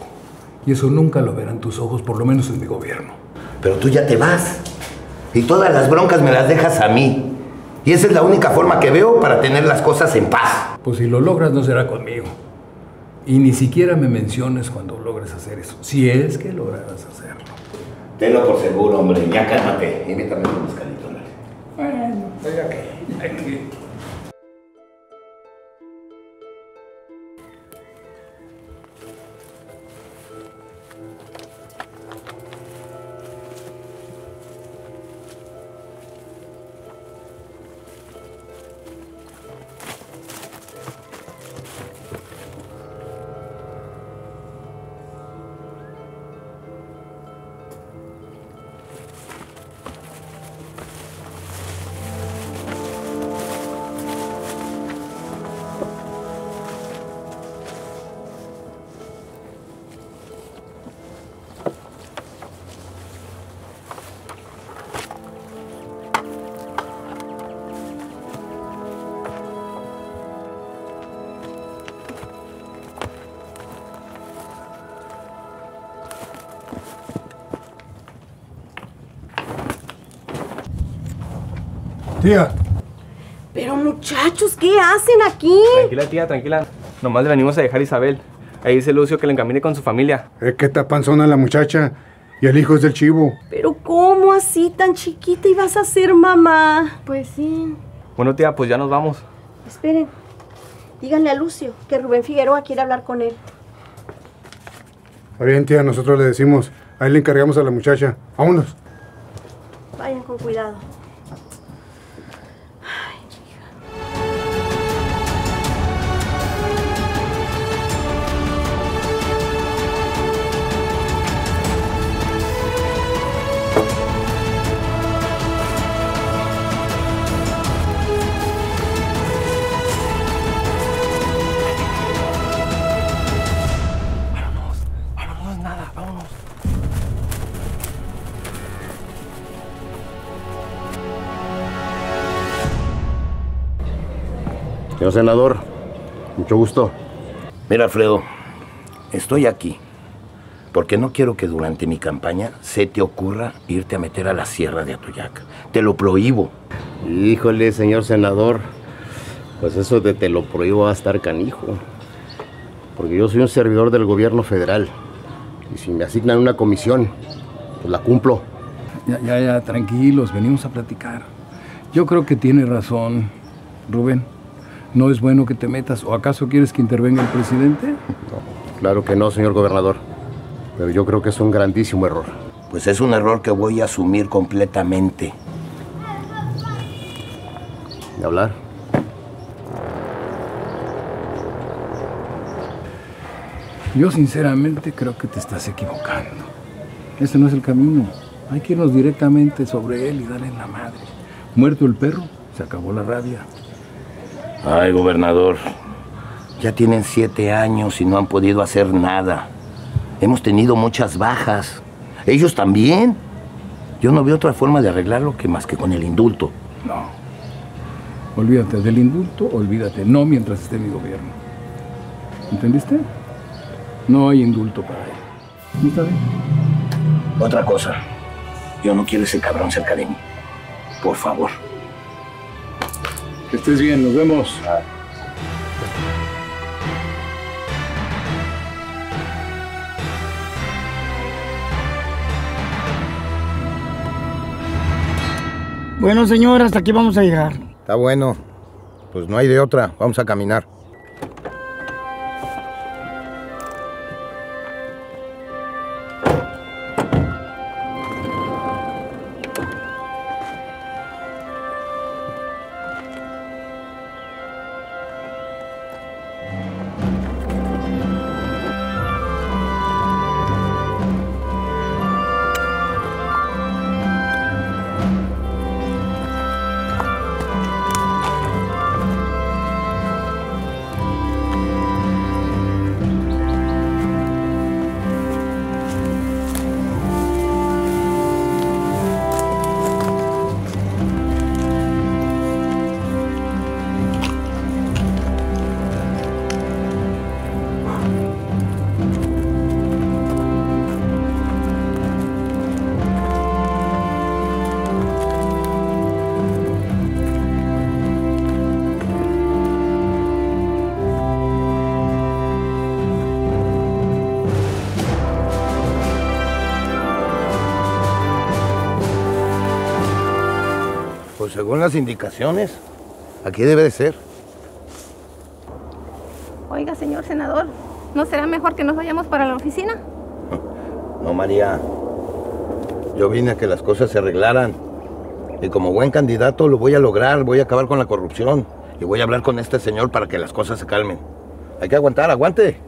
Y eso nunca lo verán tus ojos, por lo menos en mi gobierno. Pero tú ya te vas y todas las broncas me las dejas a mí. Y esa es la única forma que veo para tener las cosas en paz. Pues si lo logras, no será conmigo. Y ni siquiera me menciones cuando logres hacer eso. Si es que lograrás hacerlo. Tenlo por seguro, hombre. Ya cálmate. Invítame con un mezcalito, dale. Bueno, estoy aquí. tía. Pero muchachos, ¿qué hacen aquí? Tranquila, tía, tranquila. Nomás le venimos a dejar a Isabel. Ahí dice Lucio que la encamine con su familia. Es que está panzona la muchacha. Y el hijo es del Chivo. Pero ¿cómo así tan chiquita ibas a ser mamá? Pues sí. Bueno, tía, pues ya nos vamos. Esperen. Díganle a Lucio que Rubén Figueroa quiere hablar con él. Está bien, tía, nosotros le decimos. Ahí le encargamos a la muchacha. Vámonos. Vayan con cuidado. Ay, señor senador, mucho gusto. Mira, Alfredo, estoy aquí porque no quiero que durante mi campaña se te ocurra irte a meter a la sierra de Atoyac. Te lo prohíbo. Híjole, señor senador, pues eso de te lo prohíbo va a estar canijo. Porque yo soy un servidor del gobierno federal y si me asignan una comisión, pues la cumplo. Ya, tranquilos, venimos a platicar. Yo creo que tiene razón, Rubén. ¿No es bueno que te metas? ¿O acaso quieres que intervenga el presidente? No, claro que no, señor gobernador. Pero yo creo que es un grandísimo error. Pues es un error que voy a asumir completamente. ¿Y hablar? Yo sinceramente creo que te estás equivocando. Este no es el camino. Hay que irnos directamente sobre él y darle en la madre. Muerto el perro, se acabó la rabia. Ay, gobernador, ya tienen 7 años y no han podido hacer nada. Hemos tenido muchas bajas. Ellos también. Yo no veo otra forma de arreglarlo que más que con el indulto. No. Olvídate del indulto, olvídate. No mientras esté mi gobierno. ¿Entendiste? No hay indulto para él. ¿No está bien? Otra cosa. Yo no quiero ese cabrón cerca de mí. Por favor. Que estés bien, nos vemos. Bueno, señor, hasta aquí vamos a llegar. Está bueno. Pues no hay de otra, vamos a caminar. Según las indicaciones, aquí debe de ser. Oiga, señor senador, ¿no será mejor que nos vayamos para la oficina? No, María. Yo vine a que las cosas se arreglaran. Y como buen candidato lo voy a lograr, voy a acabar con la corrupción. Y voy a hablar con este señor para que las cosas se calmen. Hay que aguantar, aguante.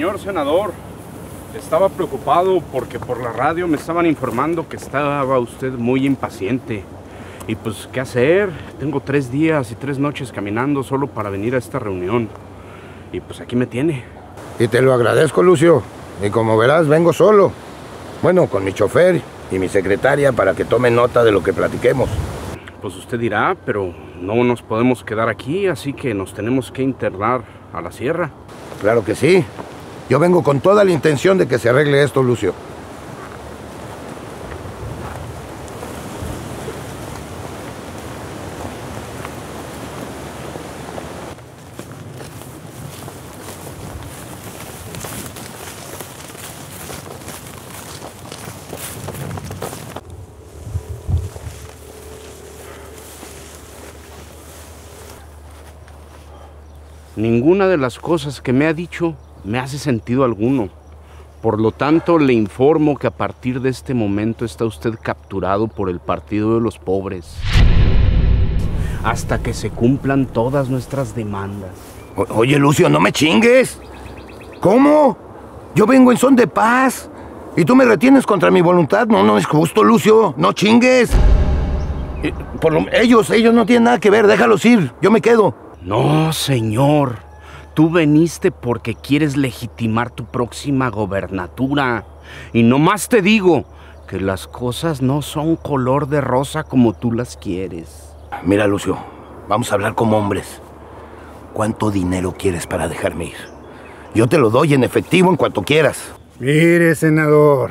Señor senador, estaba preocupado porque por la radio me estaban informando que estaba usted muy impaciente. Y pues, ¿qué hacer? Tengo 3 días y 3 noches caminando solo para venir a esta reunión. Y pues aquí me tiene. Y te lo agradezco, Lucio. Y como verás, vengo solo. Bueno, con mi chofer y mi secretaria para que tome nota de lo que platiquemos. Pues usted dirá, pero no nos podemos quedar aquí, así que nos tenemos que internar a la sierra. Claro que sí. Yo vengo con toda la intención de que se arregle esto, Lucio. Ninguna de las cosas que me ha dicho me hace sentido alguno. Por lo tanto, le informo que a partir de este momento está usted capturado por el Partido de los Pobres. Hasta que se cumplan todas nuestras demandas. Oye, Lucio, no me chingues. ¿Cómo? Yo vengo en son de paz. Y tú me retienes contra mi voluntad. No, no es justo, Lucio. No chingues. Ellos no tienen nada que ver. Déjalos ir. Yo me quedo. No, señor. Tú viniste porque quieres legitimar tu próxima gobernatura. Y nomás te digo que las cosas no son color de rosa como tú las quieres. Mira, Lucio, vamos a hablar como hombres. ¿Cuánto dinero quieres para dejarme ir? Yo te lo doy en efectivo en cuanto quieras. Mire, senador.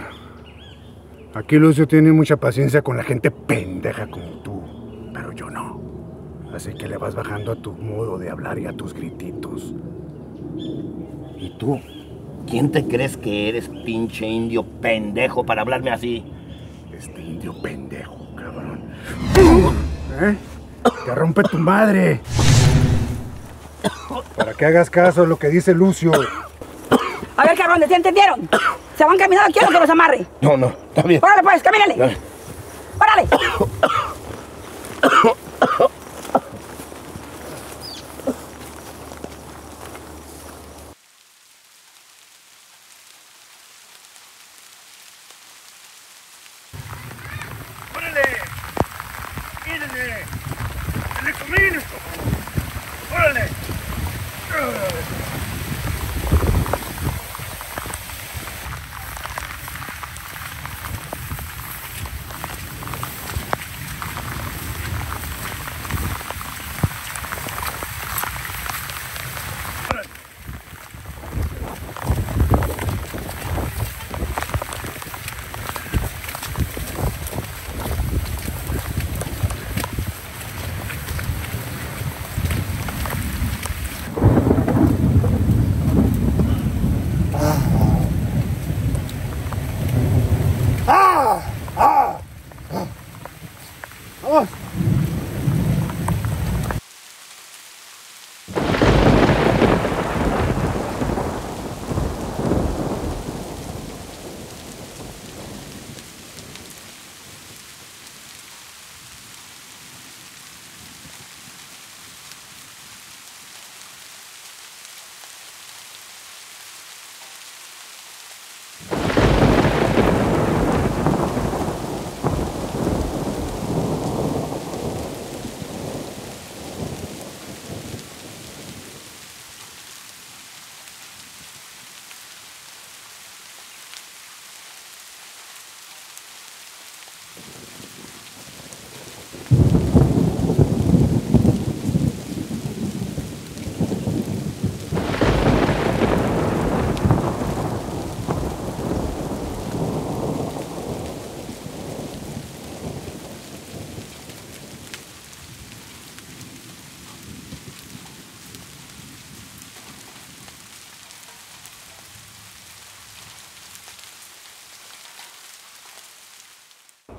Aquí Lucio tiene mucha paciencia con la gente pendeja como tú, pero yo no. Así que le vas bajando a tu modo de hablar y a tus grititos. ¿Y tú? ¿Quién te crees que eres, pinche indio pendejo, para hablarme así? Este indio pendejo, cabrón. ¿Eh? Te rompe tu madre. Para que hagas caso a lo que dice Lucio. A ver, cabrón, ¿te entendieron? ¿Se van caminando? ¿Quiero que los amarre? No, no, está bien. ¡Órale, pues, camínale! ¡Órale!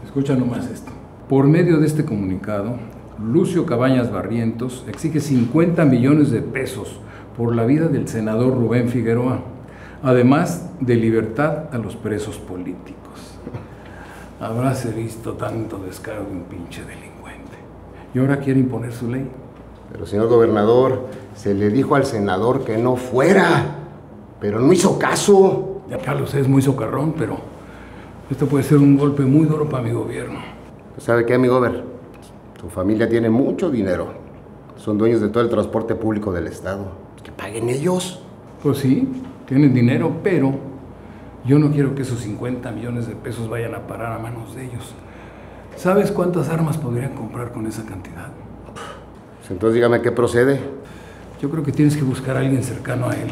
Escucha nomás esto. Por medio de este comunicado, Lucio Cabañas Barrientos exige 50 millones de pesos por la vida del senador Rubén Figueroa, además de libertad a los presos políticos. Habráse visto tanto descaro de un pinche delincuente. Y ahora quiere imponer su ley. Pero señor gobernador, se le dijo al senador que no fuera. pero no me hizo caso. Ya, Carlos, es muy socarrón, pero esto puede ser un golpe muy duro para mi gobierno. Pues ¿sabe qué, amigo? A ver, tu familia tiene mucho dinero. Son dueños de todo el transporte público del estado. Que paguen ellos. Pues sí, tienen dinero, pero yo no quiero que esos 50 millones de pesos vayan a parar a manos de ellos. ¿Sabes cuántas armas podrían comprar con esa cantidad? Pues entonces dígame qué procede. Yo creo que tienes que buscar a alguien cercano a él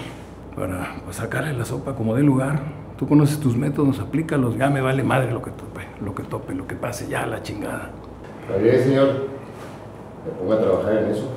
para sacarle la sopa como dé lugar. Tú conoces tus métodos, aplícalos, ya me vale madre lo que tope, lo que pase, ya la chingada. Está bien, señor. Me pongo a trabajar en eso.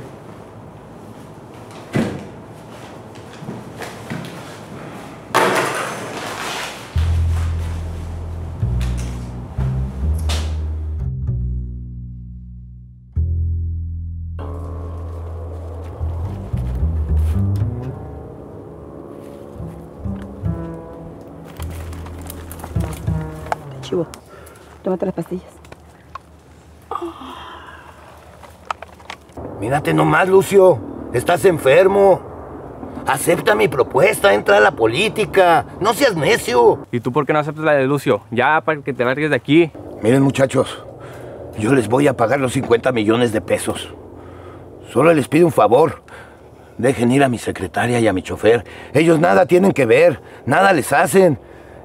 Chivo, tómate las pastillas. Mírate nomás, Lucio. Estás enfermo. Acepta mi propuesta, entra a la política. No seas necio. ¿Y tú por qué no aceptas la de Lucio? Ya, para que te largues de aquí. Miren, muchachos, yo les voy a pagar los 50 millones de pesos. Solo les pido un favor. Dejen ir a mi secretaria y a mi chofer. Ellos nada tienen que ver, nada les hacen.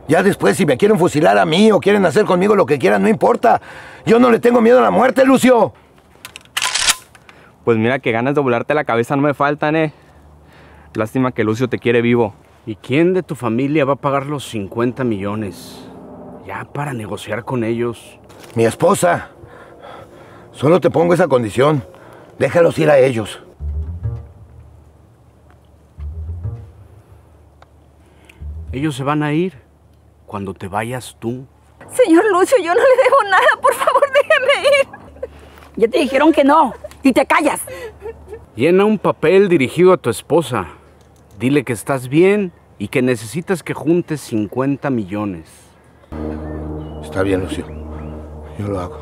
Ya después, si me quieren fusilar a mí o quieren hacer conmigo lo que quieran, no importa. Yo no le tengo miedo a la muerte, Lucio. Pues mira, que ganas de volarte la cabeza no me faltan, ¿eh? Lástima que Lucio te quiere vivo. ¿Y quién de tu familia va a pagar los 50 millones? Ya para negociar con ellos. Mi esposa. Solo te pongo esa condición. Déjalos ir a ellos. Ellos se van a ir cuando te vayas tú. Señor Lucio, yo no le debo nada. Por favor, déjeme ir. Ya te dijeron que no. ¡Y te callas! Llena un papel dirigido a tu esposa. Dile que estás bien y que necesitas que juntes 50 millones. Está bien, Lucio. Yo lo hago.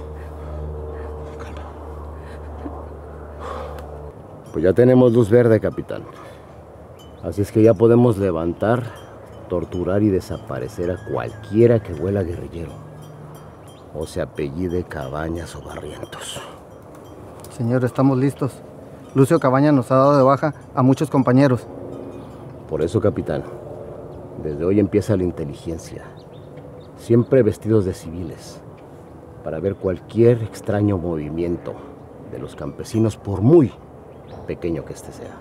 Calma. Pues ya tenemos luz verde, capitán. Así es que ya podemos levantar, torturar y desaparecer a cualquiera que huela guerrillero o se apellide Cabañas o Barrientos. Señor, estamos listos. Lucio Cabañas nos ha dado de baja a muchos compañeros. Por eso, capitán, desde hoy empieza la inteligencia. Siempre vestidos de civiles, para ver cualquier extraño movimiento de los campesinos, por muy pequeño que este sea.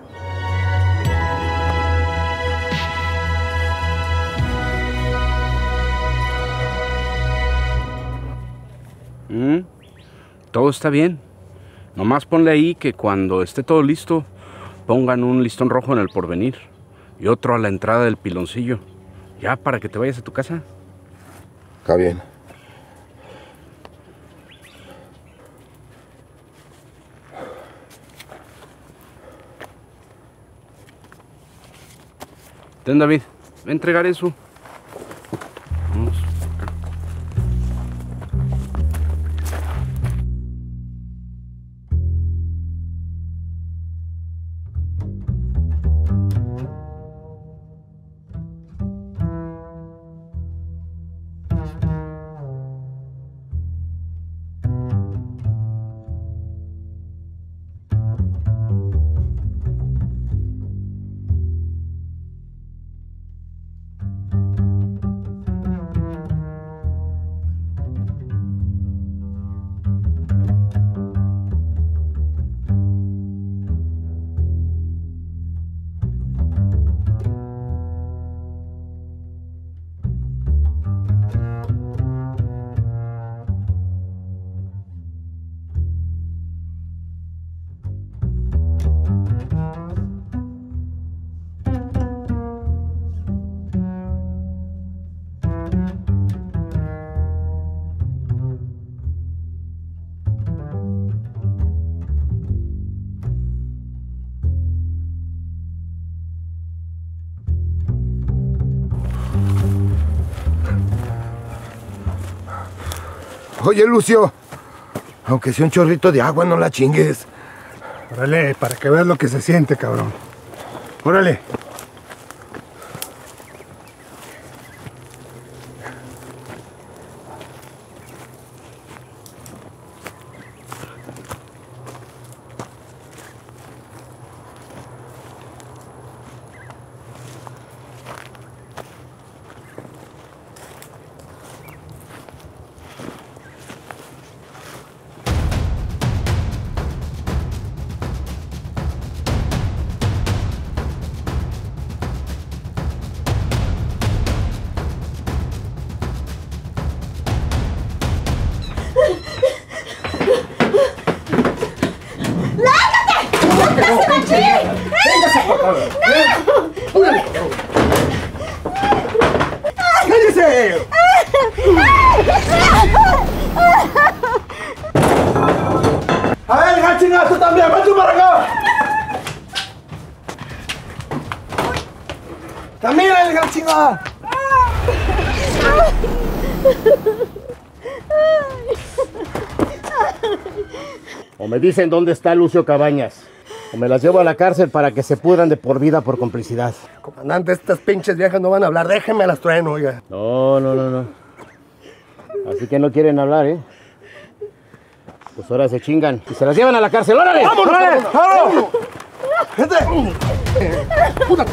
Todo está bien. Nomás ponle ahí que cuando esté todo listo, pongan un listón rojo en el Porvenir y otro a la entrada del Piloncillo, ya para que te vayas a tu casa. Está bien. Ten, David, voy a entregar eso. Vamos. Oye, Lucio, aunque sea un chorrito de agua, no la chingues. Órale, para que veas lo que se siente, cabrón. Órale. ¡Camina, hija de chingada! O me dicen dónde está Lucio Cabañas, o me las llevo a la cárcel para que se pudran de por vida por complicidad. Comandante, estas pinches viejas no van a hablar. Déjenme las trueno, oiga. No. Así que no quieren hablar, ¿eh? Pues ahora se chingan y se las llevan a la cárcel. ¡Órale! ¡Vámonos! ¡Órale! ¡Vámonos! ¡Vámonos! ¡Púdate!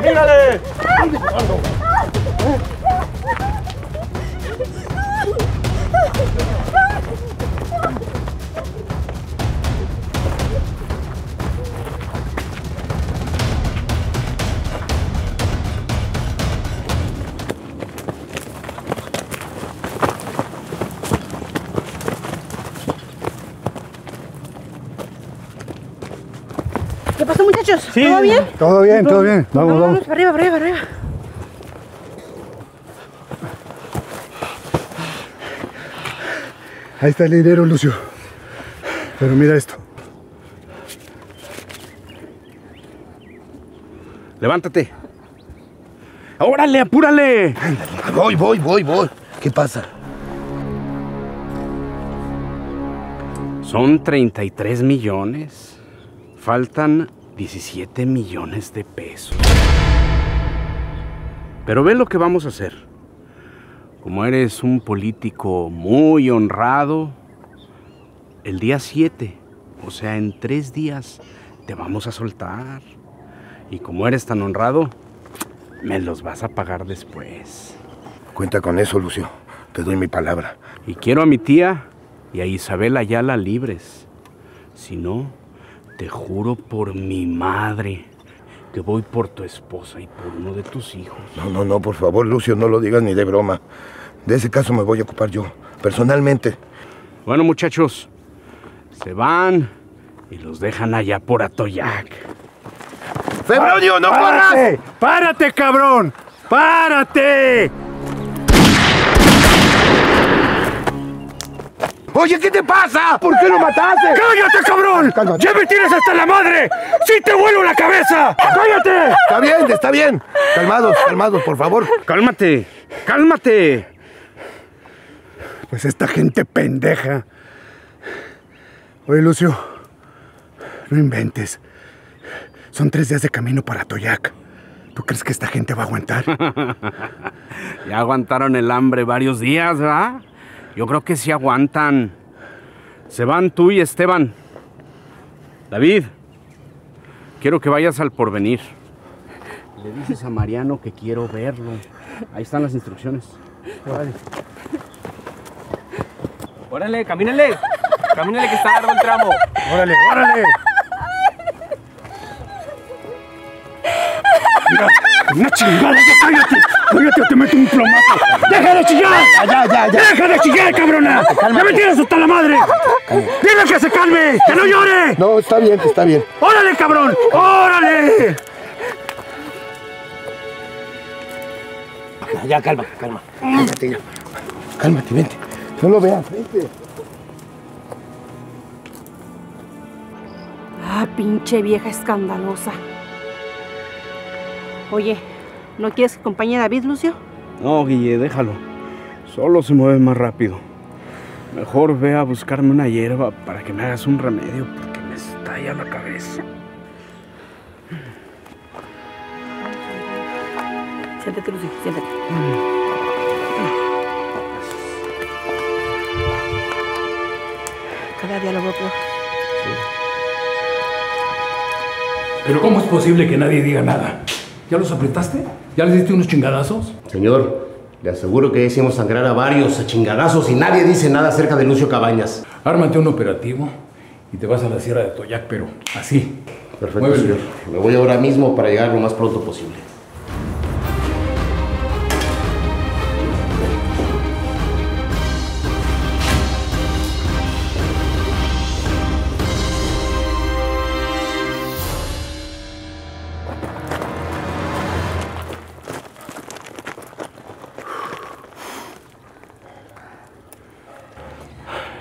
¡Mírale! ¿Qué pasó, muchachos? Sí. ¿Todo bien? Todo bien, todo bien. Vamos. Para arriba. Ahí está el dinero, Lucio. Pero mira esto. Levántate. ¡Órale, apúrale! Voy. ¿Qué pasa? Son 33 millones. Faltan 17 millones de pesos. Pero ve lo que vamos a hacer. Como eres un político muy honrado, el día 7, o sea, en 3 días, te vamos a soltar. Y como eres tan honrado, me los vas a pagar después. Cuenta con eso, Lucio. Te doy mi palabra. Y quiero a mi tía y a Isabel Ayala libres. Si no, te juro por mi madre que voy por tu esposa y por uno de tus hijos. No, por favor, Lucio, no lo digas ni de broma. De ese caso me voy a ocupar yo, personalmente. Bueno, muchachos, se van y los dejan allá por Atoyac. ¡Febronio, no corras! ¡Párate, cabrón! ¡Párate! Oye, ¿qué te pasa? ¿Por qué lo mataste? ¡Cállate, cabrón! Cálmate. ¡Ya me tienes hasta la madre! ¡Sí te vuelo la cabeza! ¡Cállate! Está bien. Calmados, por favor. ¡Cálmate! Pues esta gente pendeja. Oye, Lucio, no inventes. Son 3 días de camino para Toyac. ¿Tú crees que esta gente va a aguantar? Ya aguantaron el hambre varios días, ¿verdad? Yo creo que sí aguantan. Se van tú y Esteban. David, quiero que vayas al Porvenir. Le dices a Mariano que quiero verlo. Ahí están las instrucciones. Órale, camínale. Camínale que está largo el tramo. Órale. Mira, una chingada, cállate, te meto un plomazo. ¡Deja de chillar! Ya. ¡Deja de chillar, cabrona! ¡Ya me tienes hasta la madre! ¡Dile que se calme! ¡Que no llore! No, está bien. ¡Órale, cabrón! ¡Órale! Ya, calma. Cálmate, vente. No lo veas, vente. Ah, pinche vieja escandalosa. Oye, ¿no quieres que acompañe a David, Lucio? No, Guille, déjalo. Solo se mueve más rápido. Mejor ve a buscarme una hierba para que me hagas un remedio, porque me estalla la cabeza. Siéntate, Lucio, siéntate. Cada día lo voy a probar. Sí. Pero ¿cómo es posible que nadie diga nada? ¿Ya los apretaste? ¿Ya les diste unos chingadazos? Señor, le aseguro que hicimos sangrar a varios a chingadazos y nadie dice nada acerca de Lucio Cabañas. Ármate un operativo y te vas a la sierra de Toyac, pero así. Perfecto, muévele. Señor. Me voy ahora mismo para llegar lo más pronto posible.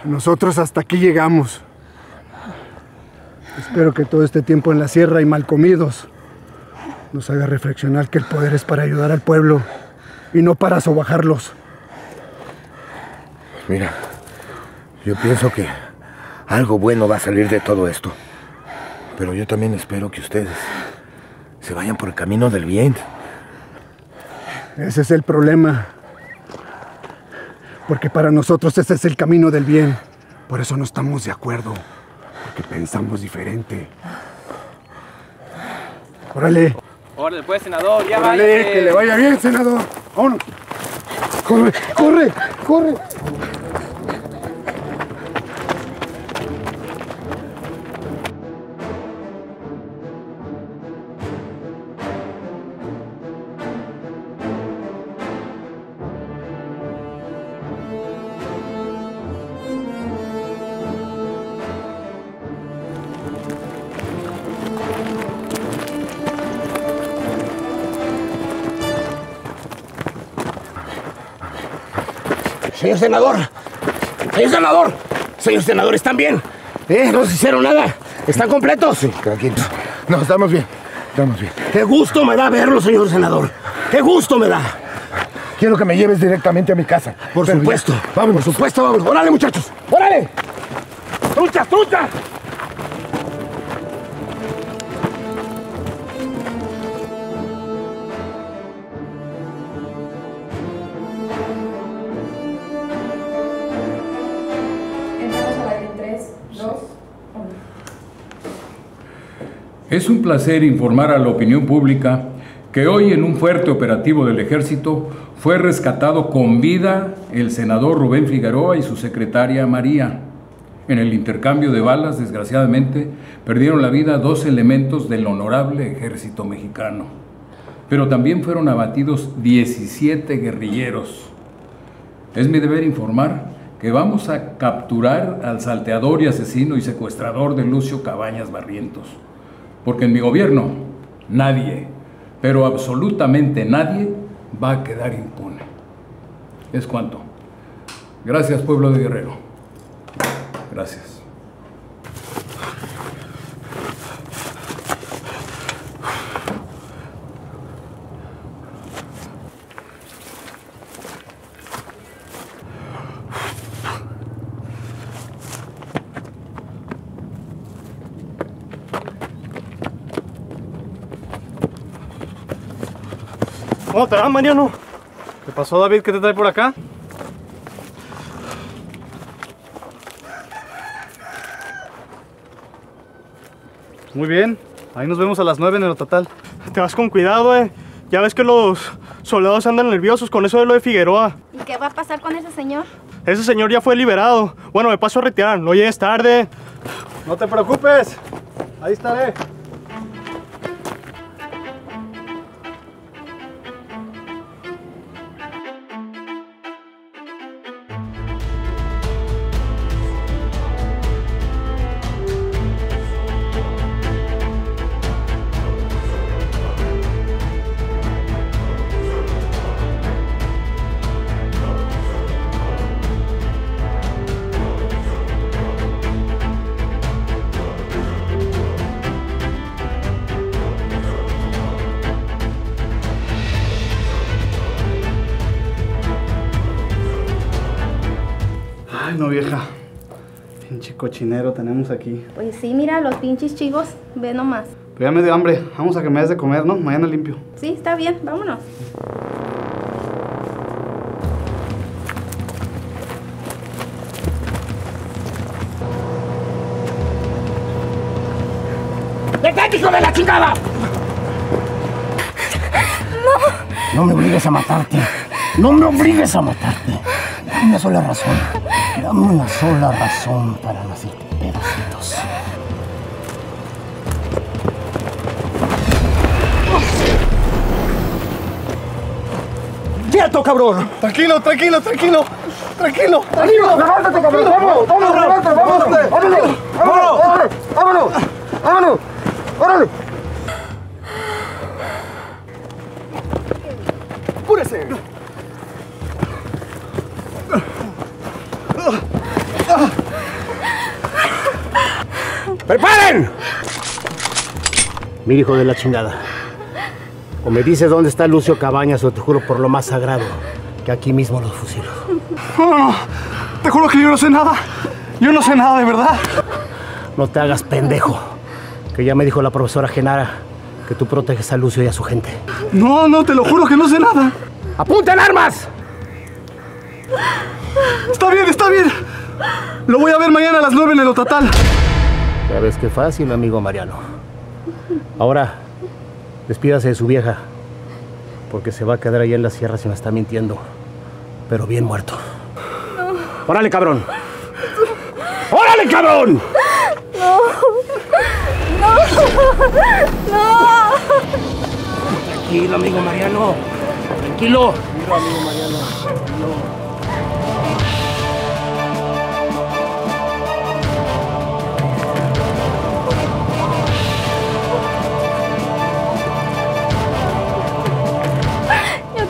Nosotros hasta aquí llegamos. Espero que todo este tiempo en la sierra y mal comidos nos haga reflexionar que el poder es para ayudar al pueblo y no para sobajarlos. Pues mira, yo pienso que algo bueno va a salir de todo esto. Pero yo también espero que ustedes se vayan por el camino del bien. Ese es el problema. Porque para nosotros ese es el camino del bien. Por eso no estamos de acuerdo. Porque pensamos diferente. ¡Órale! ¡Órale, pues, senador! ¡Ya vale! ¡Órale, que le vaya bien, senador! ¡Vámonos! ¡Corre, corre, corre! Señor senador, señor senador, ¿están bien? No se hicieron nada, ¿están completos? Sí, tranquilos. No, estamos bien, ¡Qué gusto me da verlo, señor senador! ¡Qué gusto me da! Quiero que me lleves directamente a mi casa. Por supuesto, vamos, por supuesto, vamos. ¡Órale, muchachos! ¡Órale! ¡Truchas, truchas! Es un placer informar a la opinión pública que hoy en un fuerte operativo del Ejército fue rescatado con vida el senador Rubén Figueroa y su secretaria María. En el intercambio de balas, desgraciadamente, perdieron la vida dos elementos del honorable Ejército Mexicano. Pero también fueron abatidos 17 guerrilleros. Es mi deber informar que vamos a capturar al salteador y asesino y secuestrador de Lucio Cabañas Barrientos. Porque en mi gobierno, nadie, pero absolutamente nadie, va a quedar impune. Es cuanto. Gracias, pueblo de Guerrero. Gracias. ¿Cómo te va, Mariano? ¿Qué pasó, David? ¿Qué te trae por acá? Muy bien. Ahí nos vemos a las 9 en el Atoyac. Te vas con cuidado, Ya ves que los soldados andan nerviosos con eso de lo de Figueroa. ¿Y qué va a pasar con ese señor? Ese señor ya fue liberado. Bueno, me paso a retirar. No llegues tarde. No te preocupes. Ahí estaré. Cochinero tenemos aquí. Pues sí, mira, los pinches chivos, ve nomás. Pero ya me dio hambre, vamos a que me des de comer, ¿no? Mañana limpio. Sí, está bien, vámonos. ¡Detente, hijo de la chingada! No. No me obligues a matarte. No me obligues a matarte. Dame una sola razón. Dame una sola razón para no hacerte pedacitos. ¡Quieto, cabrón! Tranquilo, tranquilo, tranquilo. Tranquilo, tranquilo. Levántate, cabrón. Vámonos, vámonos, levántate, vámonos. Vámonos, vámonos, vámonos, vámonos, vámonos. ¡Apúrese! ¡Preparen! Mi hijo de la chingada, O me dices dónde está Lucio Cabañas o te juro por lo más sagrado que aquí mismo los fusilo. No, te juro que yo no sé nada. Yo no sé nada, de verdad. No te hagas pendejo, que ya me dijo la profesora Genara que tú proteges a Lucio y a su gente. No, no, te lo juro que no sé nada. ¡Apunten armas! Está bien, está bien. Lo voy a ver mañana a las 9 en el Otatal. Ya ves qué fácil, amigo Mariano. Ahora, despídase de su vieja, porque se va a quedar allá en la sierra si me está mintiendo, pero bien muerto. No. ¡Órale, cabrón! ¡Órale, cabrón! ¡No! ¡No! ¡No! Tranquilo, amigo Mariano. Tranquilo. Mira, amigo Mariano. No.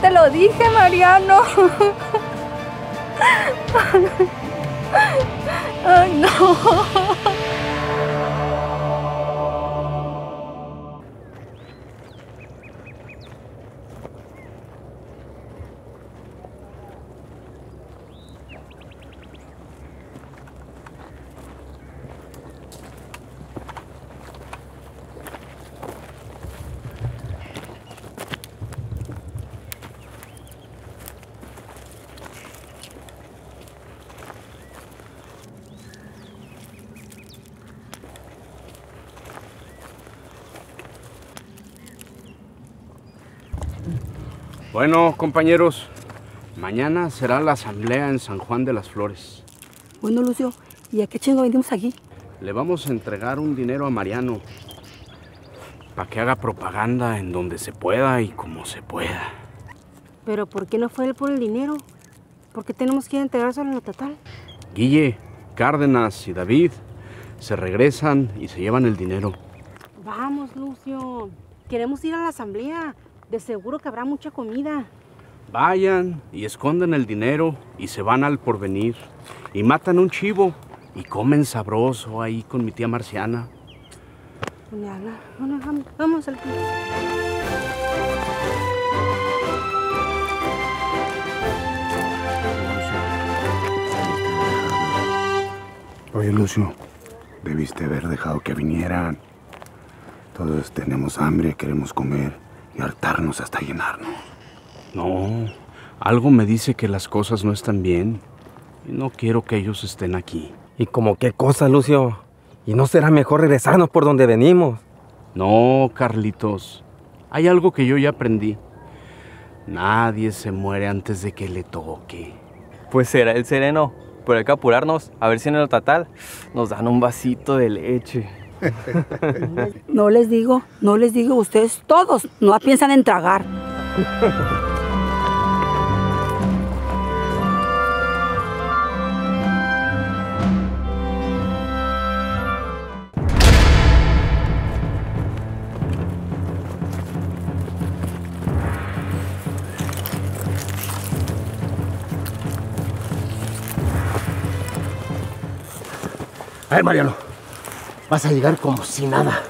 Te lo dije, Mariano. Ay, no. Bueno, compañeros, mañana será la asamblea en San Juan de las Flores. Bueno, Lucio, ¿y a qué chingo venimos aquí? Le vamos a entregar un dinero a Mariano para que haga propaganda en donde se pueda y como se pueda. ¿Pero por qué no fue él por el dinero? ¿Por qué tenemos que entregárselo en la total? Guille, Cárdenas y David se regresan y se llevan el dinero. Vamos, Lucio, queremos ir a la asamblea. De seguro que habrá mucha comida. Vayan y esconden el dinero y se van al Porvenir. Y matan un chivo y comen sabroso ahí con mi tía Marciana. Bueno, vamos al club. Oye, Lucio, debiste haber dejado que vinieran. Todos tenemos hambre, queremos comer. Y hartarnos hasta llenarnos. No, algo me dice que las cosas no están bien. Y no quiero que ellos estén aquí. ¿Y como qué cosa, Lucio? ¿Y no será mejor regresarnos por donde venimos? No, Carlitos. Hay algo que yo ya aprendí. Nadie se muere antes de que le toque. Pues será el sereno. Pero hay que apurarnos. A ver si en el Otatal nos dan un vasito de leche. No les digo, ustedes todos no piensan en tragar. A ver, Mariano. Vas a llegar como si nada.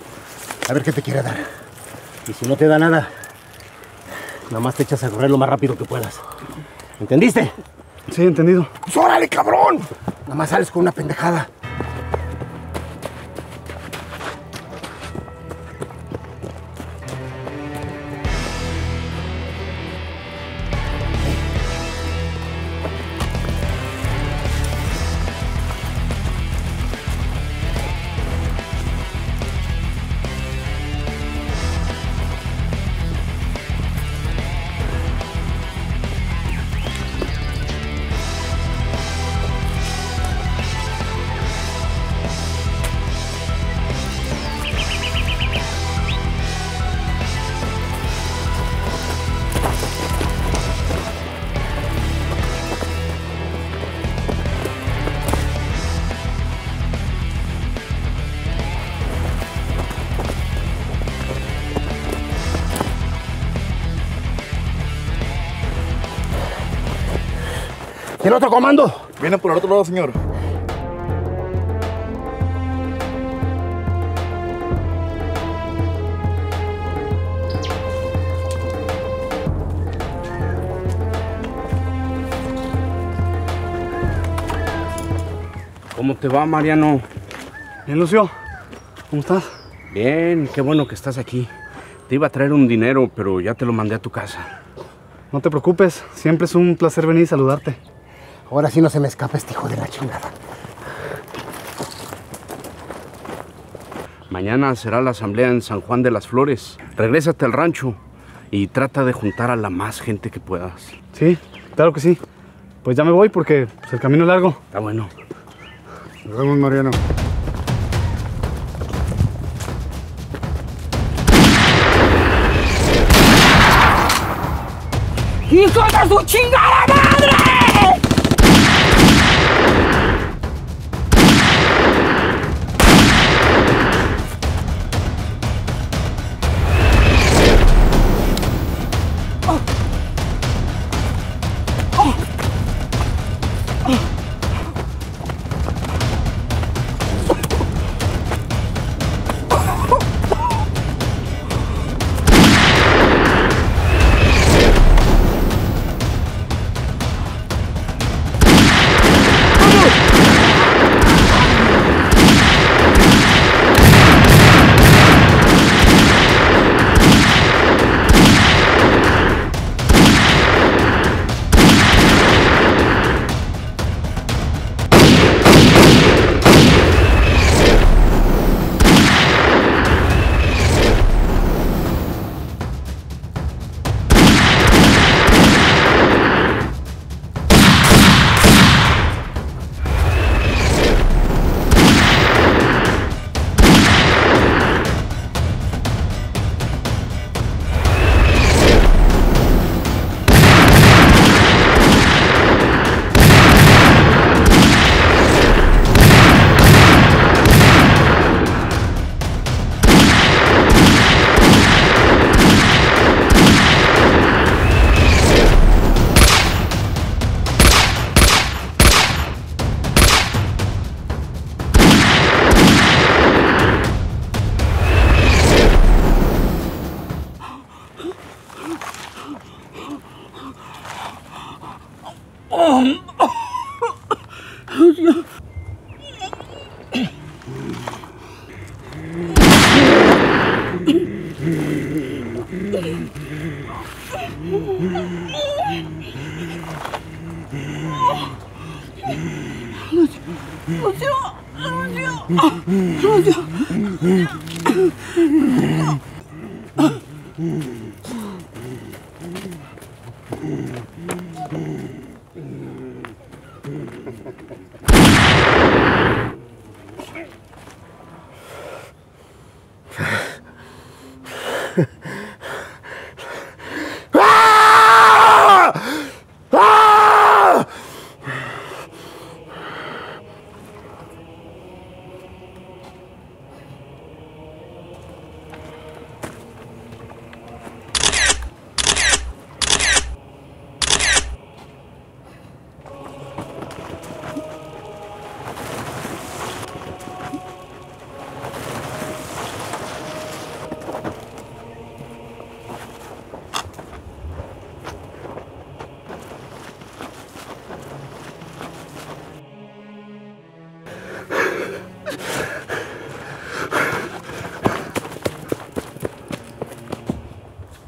A ver qué te quiere dar. Y si no te da nada, nada más te echas a correr lo más rápido que puedas. ¿Entendiste? Sí, entendido. ¡Pues órale, cabrón! Nada más sales con una pendejada. ¿Y el otro comando? Vienen por el otro lado, señor. ¿Cómo te va, Mariano? Bien, Lucio. ¿Cómo estás? Bien, qué bueno que estás aquí. Te iba a traer un dinero, pero ya te lo mandé a tu casa. No te preocupes, siempre es un placer venir y saludarte. Ahora sí no se me escapa este hijo de la chingada. Mañana será la asamblea en San Juan de las Flores. Regrésate al rancho y trata de juntar a la más gente que puedas. Sí, claro que sí. Pues ya me voy porque pues, el camino es largo. Está bueno. Nos vemos, Mariano. ¡Hijo de su chingada madre!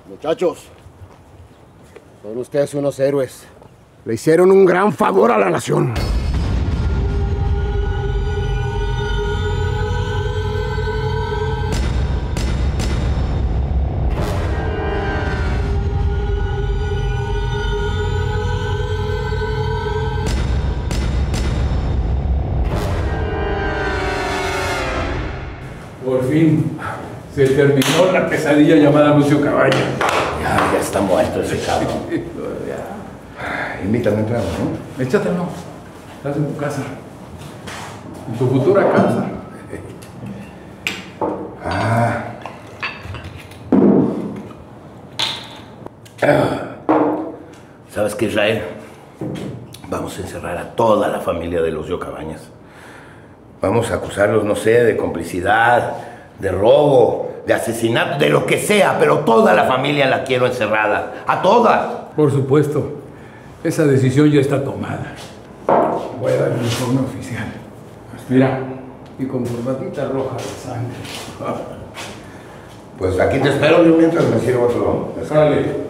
Muchachos, son ustedes unos héroes. Le hicieron un gran favor a la nación. Por fin se terminó la pesadilla llamada Lucio Cabañas. Ya está muerto ese cabrón. Invítame un trago, ¿no? Échatelo. Estás en tu casa. En tu futura casa. Ah. ¿Sabes qué, Israel? Vamos a encerrar a toda la familia de Lucio Cabañas. Vamos a acusarlos, no sé, de complicidad, de robo, de asesinato, de lo que sea, pero toda la familia la quiero encerrada. ¡A todas! Por supuesto. Esa decisión ya está tomada. Voy a dar el informe oficial. Mira, y con corbatita roja de sangre. Pues aquí te espero yo mientras me sirvo otro. Sale.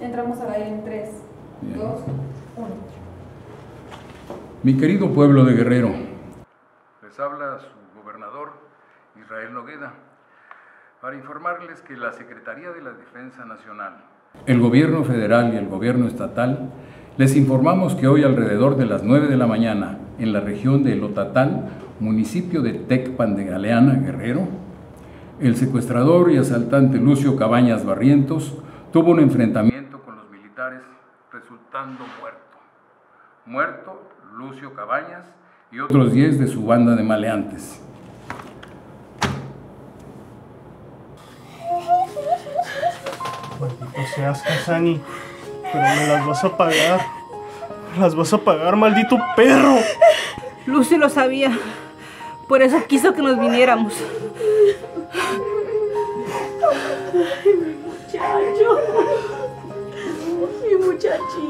Entramos a la en 3, 2, 1. Mi querido pueblo de Guerrero, les habla su gobernador Israel Nogueda para informarles que la Secretaría de la Defensa Nacional, el gobierno federal y el gobierno estatal, les informamos que hoy alrededor de las 9 de la mañana en la región de Elotatán, municipio de Tecpan de Galeana, Guerrero, el secuestrador y asaltante Lucio Cabañas Barrientos tuvo un enfrentamiento con los militares, resultando muerto. Muerto Lucio Cabañas y otros 10 de su banda de maleantes. Maldito seas, Hasani, pero me las vas a pagar. Me las vas a pagar, maldito perro. Lucio lo sabía, por eso quiso que nos viniéramos. Mi muchachito.